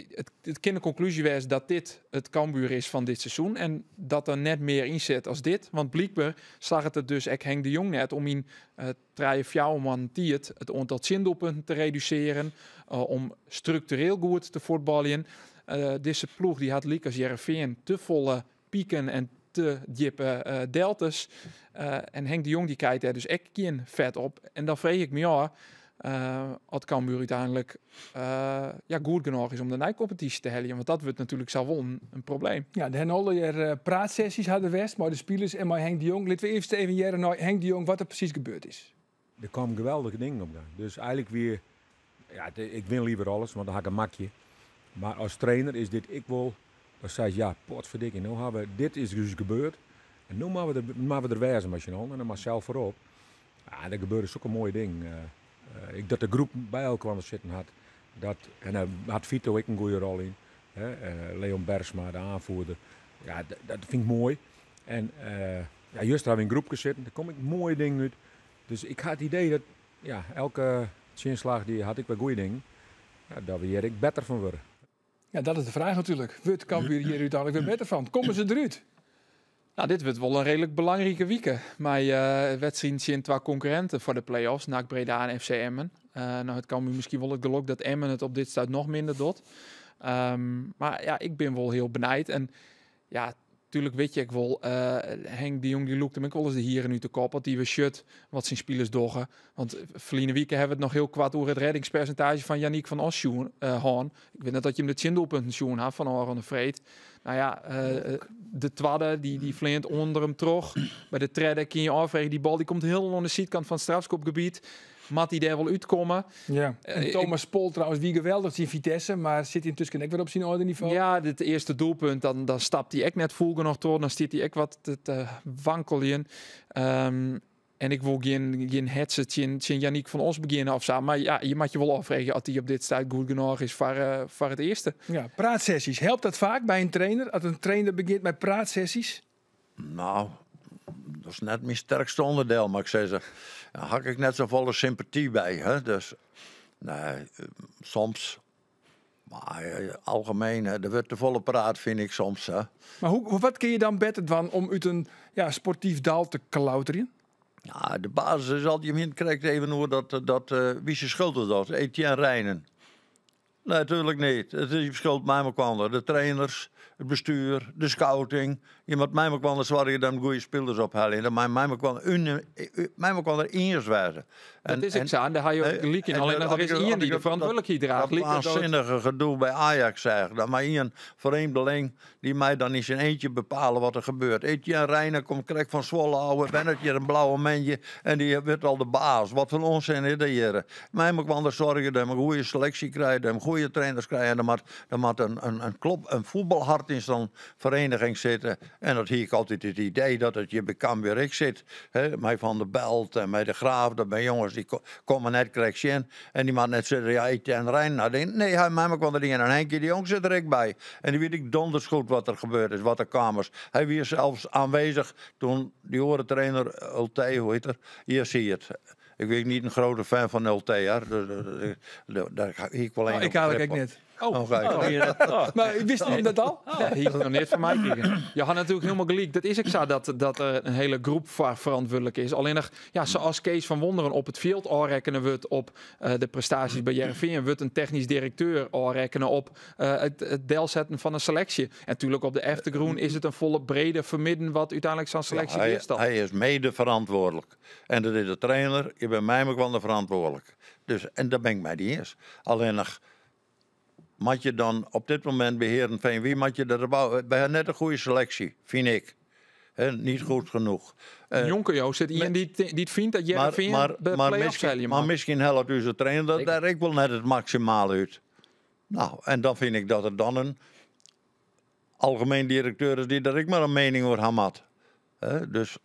Het, het kinderconclusie was dat dit het Cambuur is van dit seizoen. En dat er net meer in zit als dit. Want blijkbaar zag het er dus, ik Henk de Jong net, om in uh, drieënveertig man tiert het aantal zindoppen te reduceren. Uh, om structureel goed te voetballen. Uh, deze ploeg die had liek als Jervi te volle pieken en te diepe uh, deltas. Uh, en Henk de Jong die kijkt er dus echt geen vet op. En dan vreeg ik me ja... Uh, ...had Cambuur uiteindelijk uh, ja, goed genoeg is om de N E C-competitie te halen. Want dat wordt natuurlijk zelf wel een, een probleem. Ja, de Henolder uh, praatsessies hadden West, maar de spelers en maar Henk de Jong. Laten we eerst even jaren naar Henk de Jong wat er precies gebeurd is. Er kwamen geweldige dingen op. Dus eigenlijk weer... Ja, de, ik win liever alles, want dan had ik een makje. Maar als trainer is dit ik wel... Dan zei je, ja, potverdikking, nou hebben we, dit is dus gebeurd. En nu maken we er, maken we er wijzen met je hand en dan maar zelf voorop. Ja, dat gebeurde zo'n mooi ding... Uh, Uh, ik, dat de groep bij elkaar zitten had. Dat, en daar uh, had Vito ik een goede rol in. Hè? Uh, Leon Bersma, de aanvoerder. Ja, d- dat vind ik mooi. En uh, ja, juist daar hebben we in groepjes zitten. Daar kom ik mooie dingen uit. Dus ik had het idee dat ja, elke zinslag die had ik bij goede dingen. Ja, daar weer ik beter van worden. Ja, dat is de vraag natuurlijk. Wordt Cambuur hier uiteindelijk weer beter van? Komen ze eruit? Nou, dit wordt wel een redelijk belangrijke week. Maar uh, wedstrijden zijn twee concurrenten voor de play-offs. N A C Breda en F C Emmen. Uh, nou, het kan misschien wel het geluk dat Emmen het op dit stuit nog minder doet. Um, maar ja, ik ben wel heel benijd. En ja, natuurlijk weet je ik wel. Uh, Henk de Jong die loopt hem ik wel eens de hier en nu te kop. Want die we shut wat zijn spelers doggen. Want verleden weken hebben we het nog heel kwaad over het reddingspercentage van Yannick van Oshoorn. Uh, ik weet net dat je hem de tien doelpunten schoen had van Oran de Vreed. Nou ja, uh, de twadde die, die vleent onder hem trog. Bij de tredden kun je afwegen. Die bal die komt helemaal aan de zijkant van het strafschopgebied. Mattie daar wel uitkomen. Ja. En Thomas ik, Pol trouwens, wie geweldig in Vitesse, maar zit intussen ook weer op zijn oude niveau. Ja, het eerste doelpunt, dan, dan stapt hij echt net vol nog door. Dan zit hij echt wat te, te wankelen. Um, en ik wil geen, geen hetsen tegen Yannick van Os beginnen of zo. Maar ja, je mag je wel afvragen als hij op dit stuit goed genoeg is voor, uh, voor het eerste. Ja, praatsessies. Helpt dat vaak bij een trainer? Als een trainer begint met praatsessies? Nou, dat is net mijn sterkste onderdeel, mag ik zeggen. Daar hak ik net zo volle sympathie bij. Hè? Dus, nee, soms... Maar uh, algemeen, er wordt te volle praat, vind ik soms. Hè? Maar hoe, wat kun je dan beter dan om uit een ja, sportief dal te klauteren? Ja, de basis is altijd, je krijgt even hoe dat, dat uh, wie zijn schuld is dat? Etienne Reijnen. Nee, natuurlijk niet. Het is schuld mij maar de trainers, het bestuur, de scouting. Je moet mij maar kwander zwaar dan goede spelers ophalen. Dan mij maar kwander eerst wijzen. Dat is ik zo. Daar had je ook gelijk in. Alleen dat er is één die de verantwoordelijkheid draagt. Dat waanzinnige gedoe bij Ajax zegt. Dat maar één vreemdeling die mij dan in zijn eentje bepalen wat er gebeurt. Etienne Reijnen komt krek van Zwolle, ouwe Bennetje, een blauwe mensje. En die werd al de baas. Wat voor onzin is dat hier. Mij maar kwander zorgen dat we een goede selectie krijgen. Goede trainers krijgen. Dan moet een, een, een, klop, een voetbalhart in zo'n vereniging zitten. En dat hier ik altijd het idee dat het je bekam weer ik zit. Hè? Mij van de Belt en mij de Graaf. Dat bij jongens die ko- komen net krijg je in. En die man net zeggen, ja, Etienne Reijnen. Nee, hij mij maar kwam er niet in. En Henkie de Jong zit er ik bij. En die weet ik donders goed wat er gebeurd is. Wat er kamers. Hij was zelfs aanwezig toen die horen trainer Ulte, hoe heet er? Hier zie je het. Ik ben niet een grote fan van L T R. Daar ga ik wel een. Ik hou het net. Oh, oh, oh hier, oh. Maar wist je dat al? Oh. Ja, hier is nog niet van mij kijken. Je had natuurlijk helemaal gelijk. Dat is ik zo dat, dat er een hele groep voor verantwoordelijk is. Alleen nog, ja, zoals Kees van Wonderen op het veld aanrekenen wordt op uh, de prestaties bij Jervi. En wordt een technisch directeur aanrekenen op uh, het, het delzetten van een selectie. En natuurlijk op de Eftergroen is het een volle brede vermidden wat uiteindelijk zo'n selectie ja, is. Hij is mede verantwoordelijk. En dat is de trainer. Je bent mij ook wel de verantwoordelijk. Dus, en dat ben ik mij niet eens. Alleen nog, moet je dan op dit moment bij Heerenveen, wie moet je er bouwen? Bij net een goede selectie, vind ik. He, niet goed genoeg. Uh, Jonker, Joost, zit iemand die, die het vindt dat Jervi maar, maar, maar, misschien, maar misschien helpt onze trainer dat ik. Daar ik wil net het maximaal uit. Nou, en dan vind ik dat er dan een algemeen directeur is die daar ik maar een mening over had. He, dus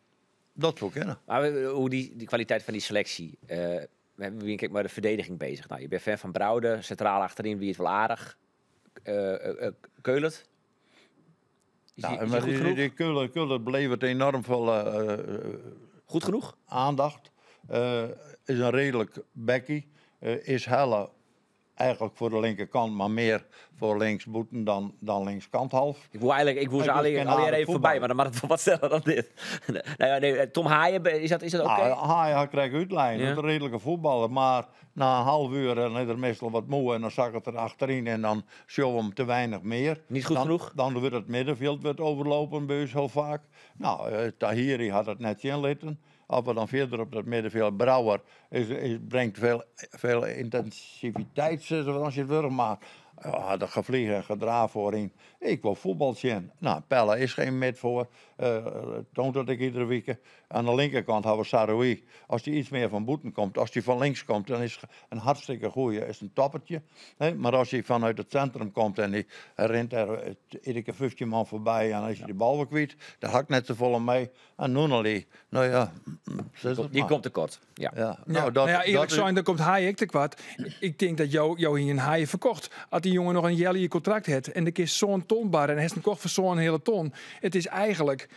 dat wil ik kennen. Maar hoe die, die kwaliteit van die selectie... Uh, we hebben kijk maar de verdediging bezig. Nou, je bent fan van Brouwde, centraal achterin, wie het wel aardig. Uh, uh, Keulert. Is nou, die, is maar die, die, die Keulert, Keulert bleef het enorm veel uh, goed genoeg aandacht. Uh, is een redelijk bekkie. Uh, is Helle eigenlijk voor de linkerkant, maar meer voor linksboeten dan, dan linkskant half. Ik wil eigenlijk, ik wil ze alleen, alleen even voetbal. Voorbij, maar dan mag het wat sneller dan dit. nou ja, nee, Tom Haaien, is dat, is dat oké? Okay? Nou, Haaien krijgt uitlijn, ja. Een redelijke voetballer, maar na een half uur dan is er meestal wat moe en dan zak het er achterin en dan show hem te weinig meer. Niet goed dan, genoeg? Dan wordt het middenveld wordt overlopen, beus heel vaak. Nou, uh, Tahiri had het net in litten. Als we dan verder op dat middenveld, Brouwer is, is, brengt veel, veel intensiviteit, zoals je het wil, maar oh, dat gevliegen en gedraaf voorin. Ik wil voetbal zien. Nou, Pelle is geen mid voor, uh, toont dat ik iedere week. Aan de linkerkant hebben we Saroui. Als die iets meer van boeten komt, als die van links komt, dan is een hartstikke goeie, is een toppertje. He? Maar als hij vanuit het centrum komt en die rent er iedere keer vijftien man voorbij en als je ja. de bal weer kwijt, dan hakt net te vol aan mij. En Noenali, nou ja, die komt tekort. Ja. Ja. Nou, ja. Dat, nou ja, eerlijk zijn, dan komt Haaien te kwart. Ik denk dat jou, jou hier een Haaien verkocht. Als die jongen nog een jelle contract had en de kist zo'n ton bar en hij is hem kocht voor zo'n hele ton. Het is eigenlijk...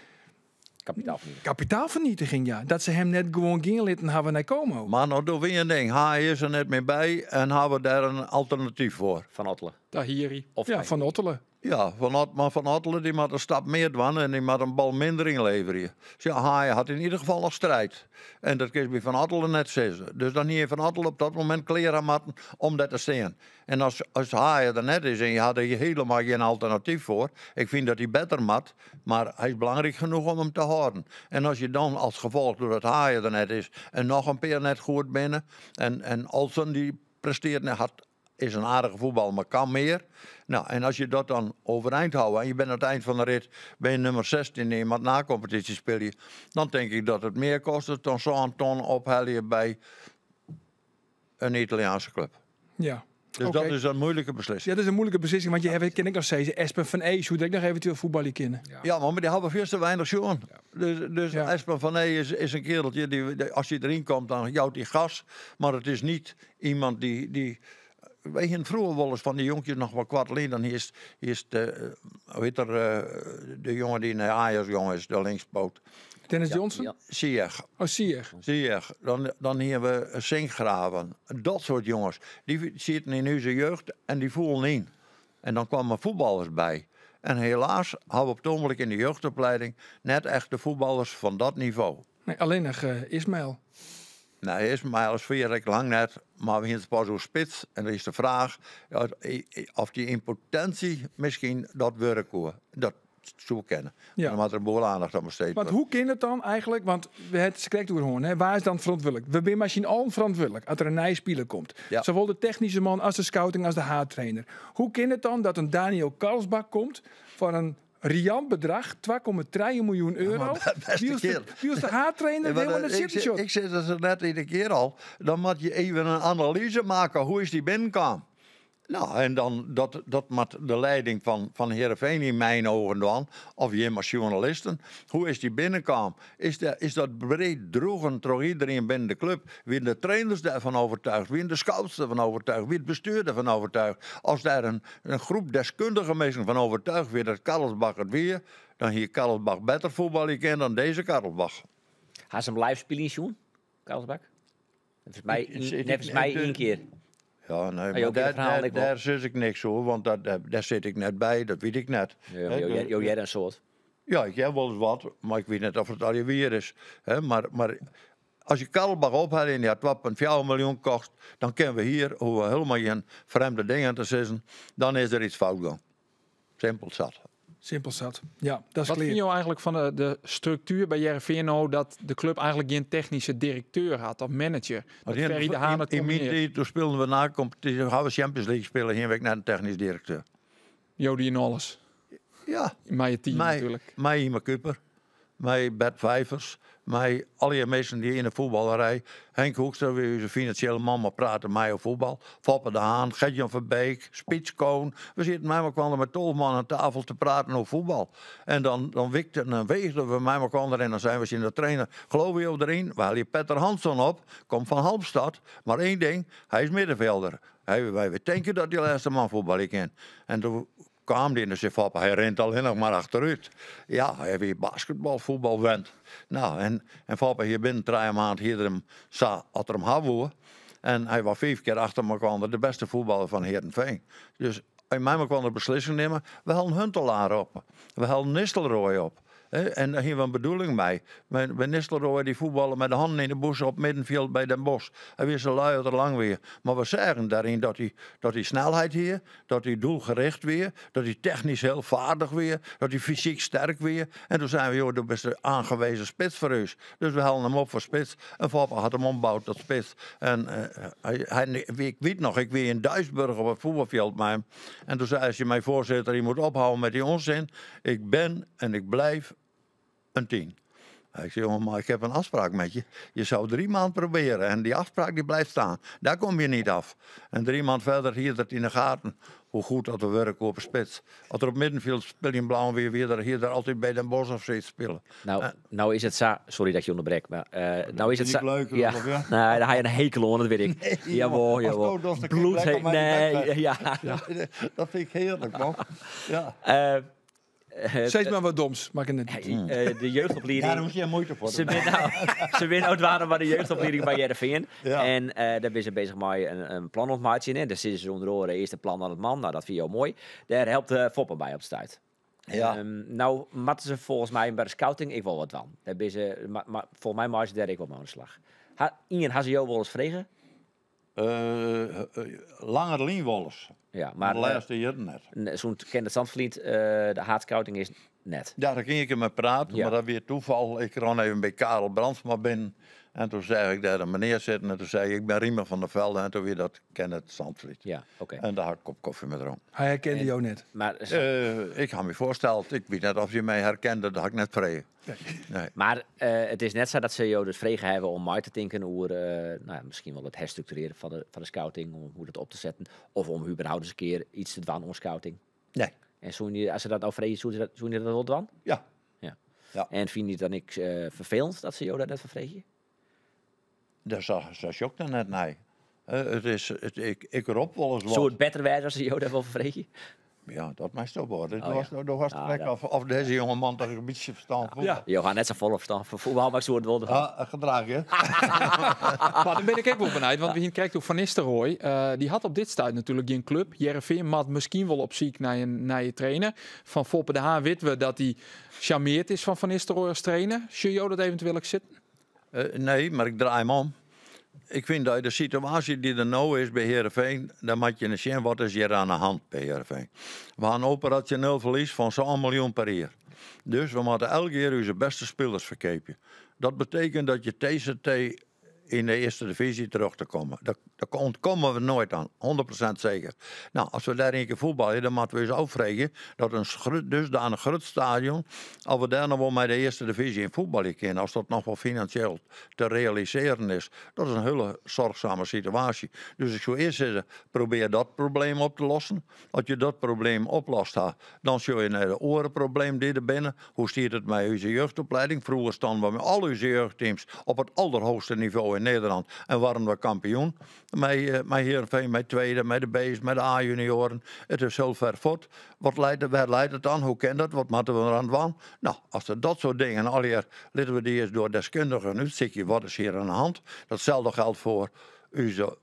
Kapitaalvernietiging. Kapitaalvernietiging, ja. Dat ze hem net gewoon geen litten hebben naar Como. Maar nog doen we een ding. Hij is er net mee bij en hebben we daar een alternatief voor. Van Ottelen. Tahiri. Of ja, Van Ottelen. Ja, van, maar Van Ottelen die moet een stap meer doen en die moet een bal minder inleveren. Dus ja, hij had in ieder geval een strijd. En dat kreeg bij Van Ottelen net zitten. Dus dan hier Van Ottelen op dat moment kleren matten om dat te zien. En als, als hij er net is en je had er helemaal geen alternatief voor. Ik vind dat hij beter mat, maar hij is belangrijk genoeg om hem te houden. En als je dan als gevolg doordat hij er net is en nog een paar net goed binnen. En, en Olsen die presteert net had. Is een aardige voetbal, maar kan meer. Nou, en als je dat dan overeind houdt en je bent aan het eind van de rit ben je nummer zestien in wat na competitie speel je, dan denk ik dat het meer kost dan zo'n ton ophalen bij een Italiaanse club. Ja. Dus okay. Dat is een moeilijke beslissing. Ja, dat is een moeilijke beslissing, want je ja. hebt, ken ik nog steeds Espen van Ees, hoe denk ik nog eventueel voetballen kennen. Ja, ja maar die hadden veel te weinig schoon. Ja. Dus, dus ja. Espen van Ees is, is een kereltje, die, die, als hij erin komt, dan jouwt hij gas. Maar het is niet iemand die... die Weet je, vroeger wel eens van die jonkjes nog wel kwart alleen. Dan is, is de, weet er, de jongen die naar Ajax jong is, de linkspoot. Dennis ja, Johnson? Ja. Sieg. Oh, Sieg. Sieg. Dan, dan hebben we Zinkgraven. Dat soort jongens. Die zitten in onze jeugd en die voelen in. En dan kwamen voetballers bij. En helaas hadden we op het ogenblik in de jeugdopleiding net echt de voetballers van dat niveau. Nee, alleen nog uh, Ismaël. Nee, Ismaël is vier ik lang net, maar we zijn pas zo spits. En er is de vraag of die in potentie misschien dat werk hoor. Dat zo kennen. Ja. Dan moet er een boel aandacht aan besteed worden. Want hoe kan het dan eigenlijk? Want we hebben het correct doorhoorn, hè? Waar is dan verantwoordelijk? We zijn misschien al verantwoordelijk als er een nieuwe speler komt. Ja. Zowel de technische man als de scouting als de haattrainer. Hoe kan het dan dat een Daniel Karlsbakk komt voor een riant bedrag, twee komma drie miljoen euro. Ja, beste kerel. Die is de haartrainer helemaal in het cityshot. Ik zeg dat net iedere keer al. Dan moet je even een analyse maken. Hoe is die binnenkwam? Nou, en dan dat, dat moet de leiding van, van Heerenveen in mijn ogen dan. Of je maar journalisten. Hoe is die binnenkwam? Is, is dat breed droegen door iedereen binnen de club? Wie de trainers daarvan overtuigd? Wie de scouts daarvan overtuigd? Wie het bestuur daarvan overtuigd? Als daar een, een groep deskundigen mensen van overtuigd weer dat Karlsbakk het weer, dan hier Karlsbakk beter voetballen kan dan deze Karlsbakk. Had ze hem live spelen, Sjoen? Karlsbakk? Volgens mij één keer. Ja, nee, maar daar, daar, daar zit ik niks hoor, want dat, daar, daar zit ik net bij, dat weet ik net. Jouw jij een soort? Ja, ik heb wel eens wat, maar ik weet net of het al je weer is. He, maar, maar als je Karlsbakk ophaalt en je had twee komma vier miljoen kost, dan kunnen we hier, hoe we helemaal geen vreemde dingen te zitten, dan is er iets fout gegaan. Simpel zat. Simpel zat, ja, dat is Wat clear. Vind je eigenlijk van de, de structuur bij Jerveen nou dat de club eigenlijk geen technische directeur had of manager? Dat in, Ferry de Haan het in, in toen speelden we na competitie, hadden we Champions League spelen, geen week naar een technisch directeur. Jo, die in alles. Ja. Maar je team mij, natuurlijk. Mij Ima Kuper, mij Bert Vijvers, mij al je mensen die in de voetballerij. Henk Hoekstra, wie zijn financiële man maar praten, mij over voetbal. Foppe de Haan, Etienne van Beek, Spitskoon. We zitten mij maar kwamen met Tolman aan tafel te praten over voetbal. En dan, dan wikten en weegden we mij maar kwamen en dan zijn we in de trainer. Geloof je erin? We halen je Petter Hansson op, komt van Halmstad. Maar één ding, hij is middenvelder. Hij, wij denken dat hij de laatste man voetballen kan. En toen kwam die in de C F A P, hij rent alleen nog maar achteruit. Ja, hij heeft basketbal, voetbal wend. Nou, en, en Fappa hier binnen drie maanden, hier hem, sa, had hem havoe. En hij was vijf keer achter elkaar de beste voetballer van Heerenveen. Dus hij mij kwam de beslissing nemen, we halen Huntelaar op. We halen Nistelrooy op. En daar ging we een bedoeling mee. Bij Nistelrooy die voetballen met de handen in de bos op middenveld bij Den Bosch. Hij wist een lui er lang weer. Maar we zagen daarin dat hij, dat hij snelheid weer, dat hij doelgericht weer, dat hij technisch heel vaardig weer, dat hij fysiek sterk weer. En toen zijn we, joh, dat is een aangewezen spits voor ons. Dus we halen hem op voor spits. En Foppa had hem ombouwd tot spits. En uh, hij, hij, ik weet nog, ik weer in Duisburg op het voetbalveld met hem. En toen zei hij, mijn voorzitter, je moet ophouden met die onzin. Ik ben en ik blijf een tien. Ik zei, jongen, maar ik heb een afspraak met je. Je zou drie maanden proberen en die afspraak die blijft staan. Daar kom je niet af. En drie maanden verder hield het in de gaten hoe goed dat we werken op een spits. Als er op middenveld speel je in blauw weer, weer hier daar altijd bij Den Bosch of zoiets spelen. Nou, en, nou is het zo. Sorry dat je onderbreekt, maar uh, nou is het zo. Leuk, ja. Of, ja. Nee, daar ga je een hekel aan, dat weet ik. Nee, jawel, jawel. Bloed heet. Nee, ja. Ja. Dat vind ik heerlijk, man. Ja. Uh, Uh, Steeds maar wat doms, maar ik het niet. Uh, uh, de jeugdopleiding. Daar hoef je moeite voor. Ze winnen nou, ze winnen het waren maar de jeugdopleiding bij Jerveen. Ja. En uh, daar zijn ze bezig met een, een planontmaatje in. Dus ze is onder andere eerste plan aan het man. Nou, dat vind je al mooi. Daar helpt uh, Foppen bij op stuit. Ja. Um, nou, matten ze volgens mij bij de scouting ik wel wat van. Daar ben ze, ma, ma, volgens mij maakt ze daar ik wel maar aan de slag. Ha, Ian, had ze jou wel eens vregen? Uh, uh, langer lien wel eens. Ja, maar de laatste jaar net. Zo'n Kenneth Zandvliet, uh, de haatscouting is net. Ja, daar ging ik met praten, ja. Maar dat weer toeval. Ik ran even bij Karel Brandsma binnen. En toen zei ik daar een meneer zitten. En toen zei ik, ik ben Riemer van der Velde. En toen weer dat Kenneth Zandvliet. Ja, oké. Okay. En daar had ik een kop koffie met erom. Hij herkende en, jou net? Maar, uh, ik had me voorgesteld. Ik weet net of je mij herkende. Dat had ik net vregen. Nee. Nee. Maar uh, het is net zo dat ze jou dus vregen hebben om mij te denken over uh, nou ja, misschien wel het herstructureren van de, van de scouting. Om hoe dat op te zetten. Of om überhaupt eens een keer iets te doen om scouting. Nee. En zoen je, als ze dat nou vregen, zoen je dat, zoen je dat wel doen? Ja. Ja. Ja. En vind je het dan niks uh, vervelend dat ze jou dat net vervregen? Dat zag je ook dan net, nee. Uh, het is, het, ik, ik erop wel eens wat. Zo het beter wijzen als de Joda wel vervregen? Ja, dat mij zo worden. Dat oh, was, ja. was ah, ja. of, of deze jongeman toch een beetje verstand voor. Ja. Ja. Johan net zo vol op verstand voor voetbal, maar ik zo het wilde. Ja, uh, gedrag, hè? Maar dan ben ik ook wel benieuwd, want we zien kijken hoe Van Nistelrooy. Uh, die had op dit stuit natuurlijk geen club. Jerveen maakt misschien wel op ziek naar je, naar je trainer. Van Foppe de Haan weten we dat hij charmeerd is van Van Nistelrooy als trainer. Zou Joda dat eventueel ook zitten? Uh, nee, maar ik draai hem om. Ik vind dat de situatie die er nou is bij Heerenveen, dan moet je zien wat is hier aan de hand bij Heerenveen. We gaan operationeel verlies van zo'n miljoen per jaar. Dus we moeten elke keer onze beste spelers verkopen. Dat betekent dat je T C T in de eerste divisie terug te komen. Daar, daar ontkomen we nooit aan, honderd procent zeker. Nou, als we daar een keer voetballen, dan moeten we eens afvragen dat een schrut, dusdanig groot stadion, als we daar nog wel met de eerste divisie in voetballen kunnen, als dat nog wel financieel te realiseren is, dat is een hele zorgzame situatie. Dus ik zou eerst zeggen, probeer dat probleem op te lossen. Als je dat probleem oplost, dan zul je naar de orenprobleem die er binnen. Hoe stiert het met onze jeugdopleiding? Vroeger stonden we met al onze jeugdteams op het allerhoogste niveau in Nederland. En waarom we kampioen? Met Heerenveen, met tweede, met de B's, met de A-junioren. Het is heel ver voort. Wat leidt, waar leidt het aan? Hoe kan dat? Wat moeten we er aan doen? Nou, als er dat soort dingen al hier, laten we die eens door deskundigen. Nu zie je wat is hier aan de hand. Datzelfde geldt voor onze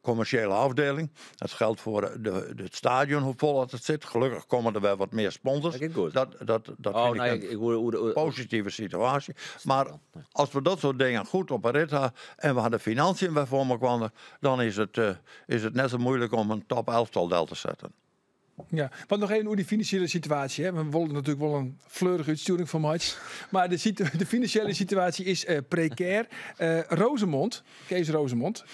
commerciële afdeling. Dat geldt voor de, de, het stadion, hoe vol dat het zit. Gelukkig komen er wel wat meer sponsors. Dat, goed. dat, dat, dat oh, vind nee, ik een ik, hoe, hoe, hoe, positieve situatie. Maar als we dat soort dingen goed op een rit hadden en we hadden financiën bij voor me kwamen, dan is het, uh, is het net zo moeilijk om een top elftal deel te zetten. Ja, want nog even over die financiële situatie. Hè. We wilden natuurlijk wel een fleurige uitsturing van match. Maar de, situ de financiële situatie is uh, precair. Uh, Rosemond, Kees Rosemond,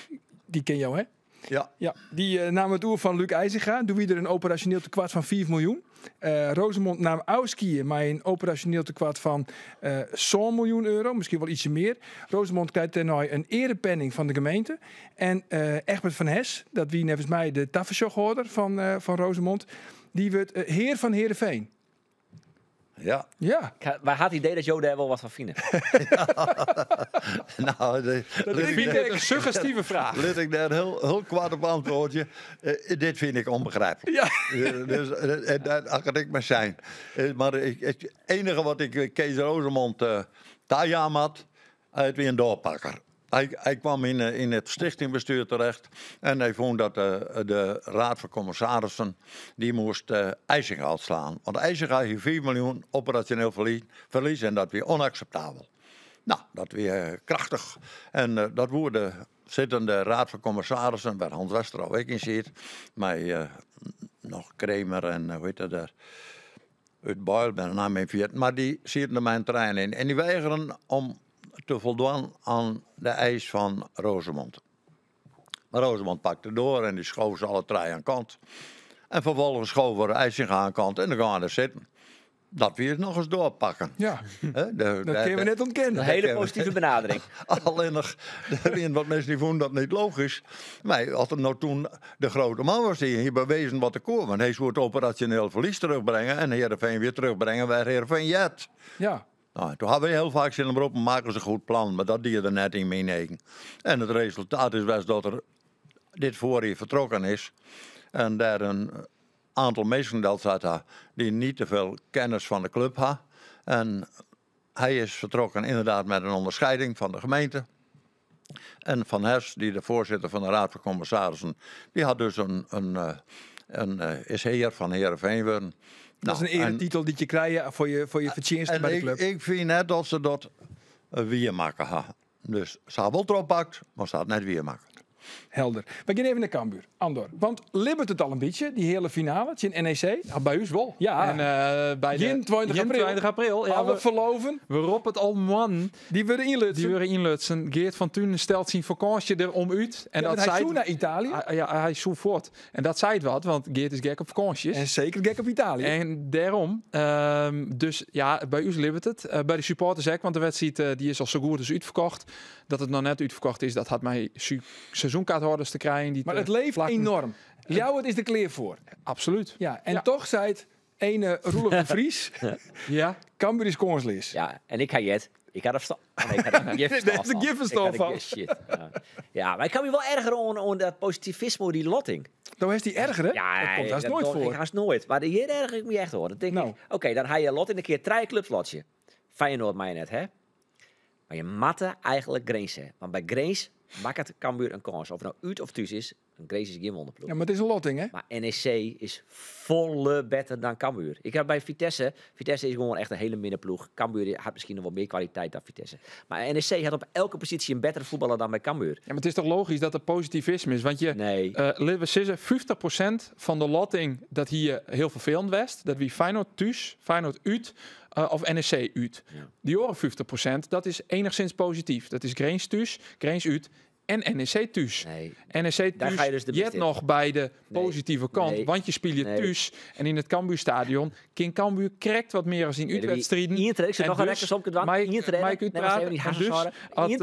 die ken jou hè? Ja. Ja, die uh, nam het oer van Luc IJzinga. Doe je er een operationeel tekwart van vier miljoen. Uh, Rosemond nam Auskiën, maar een operationeel tekwart van uh, honderd miljoen euro. Misschien wel ietsje meer. Rosemond krijgt nou een erepenning van de gemeente. En uh, Egbert van Hes, dat wie nevens mij de tafelschoghoorder van, uh, van Rosemond, die wordt uh, heer van Heerenveen. Ja. Ja. Waar had het idee dat Jo daar wel wat van vinden? Nou, de, dat vind ik een suggestieve vraag. Lid ik daar heel, heel kwaad op antwoordje. Uh, dit vind ik onbegrijpelijk. Ja. Uh, dus uh, uh, dat kan ik maar zijn. Uh, maar ik, het enige wat ik Kees Rosemond uh, tajam had, hij was een doorpakker. Hij, hij kwam in, uh, in het stichtingbestuur terecht en hij vond dat uh, de raad van commissarissen die moest uh, IJzinga uitslaan. Want IJzinga heeft vier miljoen operationeel verlies, verlies en dat weer onacceptabel. Nou, dat weer uh, krachtig. En uh, dat woord de zittende raad van commissarissen, waar Hans Wester ook in zit, maar uh, nog Kremer en uh, hoe heet dat daar? Uit Buil, ben naam mijn viert, maar die zitten mijn trein in. En die weigeren om te voldoen aan de eis van Rosemond. Maar Rosemond pakte door en die schoof ze alle drie aan kant. En vervolgens schoven we IJzinga aan kant en dan gaan we er zitten. Dat weer nog eens doorpakken. Ja, de, de, dat kunnen we net ontkennen. Een hele positieve benadering. Alleen nog, wat mensen die vonden dat niet logisch. Maar als het nou toen de grote man was die hier bewezen wat te komen. Want hij zou het operationeel verlies terugbrengen en Heerenveen weer terugbrengen bij Heerenveen Jet. Ja. Nou, toen hadden we heel vaak zin erop, maken ze een goed plan. Maar dat die er net in meenemen. En het resultaat is best dat er dit voorjaar vertrokken is. En daar een aantal mensen dat zaten die niet te veel kennis van de club hadden. En hij is vertrokken inderdaad met een onderscheiding van de gemeente. En Van Hes, die de voorzitter van de Raad van Commissarissen, die had dus een, een, een, een is heer van Heerenveen. Nou, dat is een eretitel die je krijgt voor je, voor je verdiensten bij de club. Ik, ik vind net dat ze dat weer maken. Ha. Dus ze hebben wel erop pakt, maar ze had net weer maken. Helder. We gaan even naar Cambuur. Andor. Want libbert het al een beetje, die hele finale? Het is in N E C. Ah, bij u wel. Ja. En uh, bij de twintig april. Ja, we verloven. We roepen het al, man. Die worden inlutsen. Die worden inlutsen. Geert van Tunen stelt zijn vakantie er om uit. En ja, dat hij zei... naar Italië? Ah, ja, hij zoe voort. En dat zei het wat, want Geert is gek op vakanties. En zeker gek op Italië. En daarom. Um, dus ja, bij u libbert het. Uh, bij de supporters ook, want de wedstrijd uh, die is al zo goed als uitverkocht. Dat het nog net uitverkocht is, dat had mij seizoenkaarthouders te krijgen. Die maar het leeft vlakken. Enorm. Jou, het is de kleer voor. Absoluut. Ja, en ja. Toch zei het ene Roelof de Vries. Ja. Cambuur is kansloos. Ja, en ik ga Jet. Ik had afstand. Nee, ik had een gifverstand van. Gif shit. Ja. Ja, maar ik kan me wel erger om dat positivisme, die lotting. Dan is die erger, hè? Ja, dat komt haast nooit voor. Haast nooit. Maar hier erger ik me echt hoor. Dat denk nou. ik. Oké, okay, dan ga je lot in een keer drie clubs lotje. Feyenoord mij net, hè? Maar je matte eigenlijk Grees, hè? Want bij Grees maakt het Cambuur een kans. Of het nou uit of thuis is, een Grees is geen wonderploeg. Ja, maar het is een lotting, hè? Maar N E C is volle beter dan Cambuur. Ik heb bij Vitesse, Vitesse is gewoon echt een hele minder ploeg. Cambuur had misschien nog wat meer kwaliteit dan Vitesse. Maar N E C had op elke positie een betere voetballer dan bij Cambuur. Ja, maar het is toch logisch dat er positivisme is? Want je, nee. uh, we zeggen, vijftig procent van de lotting dat hier heel vervelend was. Dat wie Feyenoord thuis, Feyenoord uit... Uh, of N E C uit. Ja. Die horen vijftig procent, dat is enigszins positief. Dat is Greens thuis, Greens uit en N E C thuis. Nee. N E C thuis, je, dus je hebt nog bij de nee. positieve kant, nee. want je speelt je nee. thuis. En in het Cambuurstadion, King Cambuur krijgt wat meer als in uitwedstrijden. Hier trekt ze nog een lekker somke dwan. Mike uitpraat, als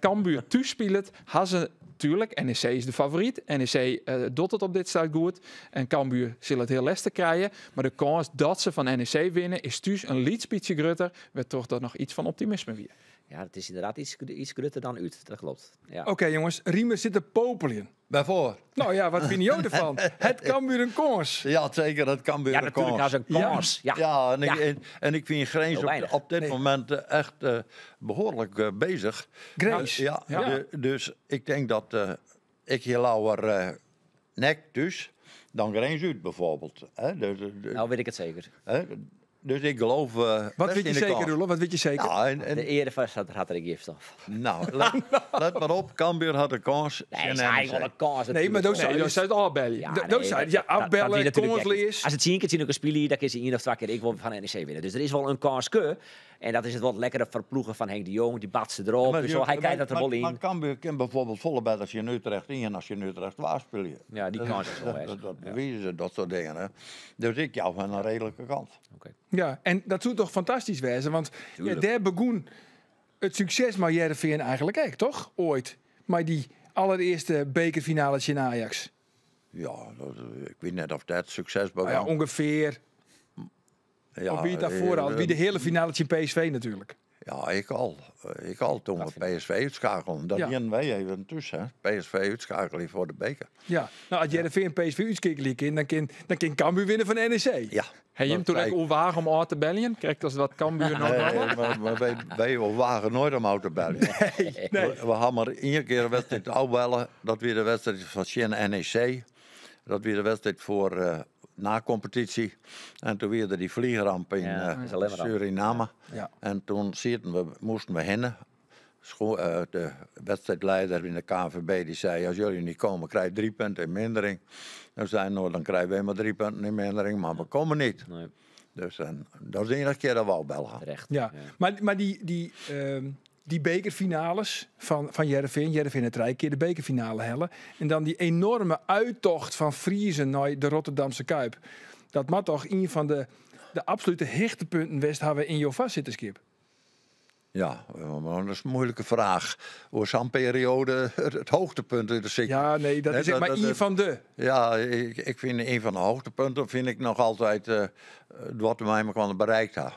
Cambuur thuis speelt, had ze... Tuurlijk, N E C is de favoriet. N E C uh, doet het op dit staat goed. En Cambuur zal het heel lastig krijgen. Maar de kans dat ze van N E C winnen is thuis een liedspietje grutter. Werd toch dat nog iets van optimisme weer. Ja, het is inderdaad iets, iets grutter dan uit. Dat klopt. Ja. Oké okay, jongens, Riemer zit te popelen. Waarvoor? Nou ja, wat vind je ervan? Het Cambuur een kans. Ja, zeker, dat Cambuur een kans. Ja, natuurlijk, dat is een kans. Ja, ja. ja, en, ja. Ik, en, en ik vind Greens op, op dit nee. moment echt uh, behoorlijk uh, bezig. Greens? Uh, ja, ja. De, dus ik denk dat uh, ik hier lauwer uh, nek dus dan Greens uit bijvoorbeeld. Hè? Dus, dus, nou weet ik het zeker. Hè? Dus ik geloof... Uh, wat, weet je zeker, Roelof, wat weet je zeker? Ja, en, en... De eerder had, had er gifstof. Nou, let, let maar op. Cambuur had een kans. Nee, hij is eigenlijk een kans. Nee, maar dat zou het afbellen. Ja, dat nee, zou het ja, afbellen, kanslees. Als het zien kan, zien ook een spielie. Dan kan je één of twee keer ik wil van N E C winnen. Dus er is wel een kanske. En dat is het wat lekkere verploegen van Henk de Jong. Die batste erop. Ja, dus je, zo, hij kijkt dat er wel in. Maar Cambuur kan bijvoorbeeld volle bed als je in Utrecht in en als je in Utrecht waar speel je. Ja, die kans is wel. Dat bewijzen ze, dat soort dingen. Dus ik jou van een redelijke kant. Oké. Ja, en dat zou toch fantastisch wezen, want ja, daar begon het succes maar Jervi eigenlijk echt, toch? Ooit. Maar die allereerste bekerfinale in Ajax. Ja, dat, ik weet net of dat succes begon. Ja, ongeveer. Ja, of wie het daarvoor had, wie de hele finale in P S V natuurlijk. Ja, ik al. Ik al toen we P S V uitschakelden. Dat deden wij even tussen. P S V uitschakelen voor de beker. Ja, nou, als Jervi en P S V uitschakelen, dan kan, dan kan Cambuur winnen van N E C. Ja. Heb je hem toen ook onwagen om uit te bellen? Krijgt als wat Cambuur nog nee, wij, wij onwagen nooit om uit te bellen. Nee, nee. We, we hadden maar één keer een wedstrijd uitbellen. Dat weer de wedstrijd van Sien N E C. Dat weer de wedstrijd voor uh, na competitie. En toen weer die vliegramp in ja, uh, Suriname. Ja. Ja. En toen we, moesten we hinnen. Scho uh, de wedstrijdleider in de K N V B die zei, als jullie niet komen, krijg je drie punten in mindering. Dan zei nou, dan krijgen wij maar drie punten in mindering, maar we komen niet. Nee. Dus en, dat is de enige keer dat we al bellen. Terecht. Ja. Ja. Maar, maar die, die, uh, die bekerfinales van, van Jervi, Jervi het Rijk, keer de bekerfinale hellen. En dan die enorme uittocht van Friesen naar de Rotterdamse Kuip. Dat mag toch een van de, de absolute hechtepunten West hebben in jouw vastzitten, Skip? Ja, dat is een moeilijke vraag. Voor zo'n periode het hoogtepunt in de ziekte. Ja, nee, dat is nee, dat, maar één van de. Ja, ik, ik vind een van de hoogtepunten vind ik nog altijd uh, wat we mij kwamen bereikt hebben.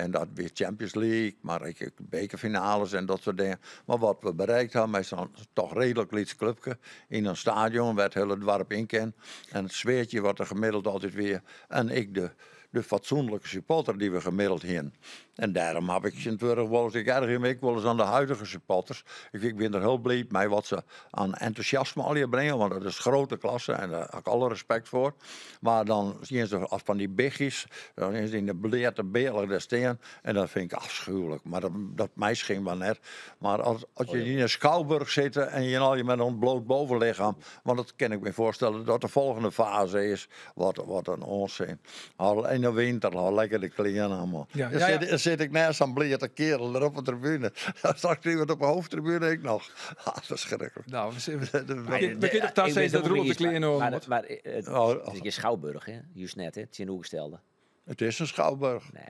En dat weer Champions League, maar ik, bekerfinales en dat soort dingen. Maar wat we bereikt hebben is dan toch redelijk iets clubje in een stadion waar het hele dorp in kan. En het zweertje wat er gemiddeld altijd weer. En ik de... de fatsoenlijke supporter die we gemiddeld heen. En daarom heb ik sindsdurch wel eens, ik erger me wel eens aan de huidige supporters. Ik, ik ben er heel blij mee wat ze aan enthousiasme al hier brengen, want dat is grote klasse en daar heb ik alle respect voor. Maar dan zien ze af van die biggies, dan is in de bleerte beelden daar staan en dat vind ik afschuwelijk. Maar dat, dat meisje ging wel net. Maar als, als je in een schouwburg zit en je, al je met een bloot bovenlichaam, want dat kan ik me voorstellen dat de volgende fase is, wat, wat een onzin. Al, in de winter, nou, lekker de kleren allemaal. Ja, ja, ja. Dan zit ik naast een bleerde kerel er op de tribune. Dan zag iemand op de hoofdtribune ik nog. Ah, dat is schrikkelijk. Nou, we kunnen toch thuis eens dat roel op de kleren horen. Maar, maar uh, het, oh, oh. het is een schouwburg, hè? Juist net, hè? Het is een hoegestelde. Het is een schouwburg. Nee.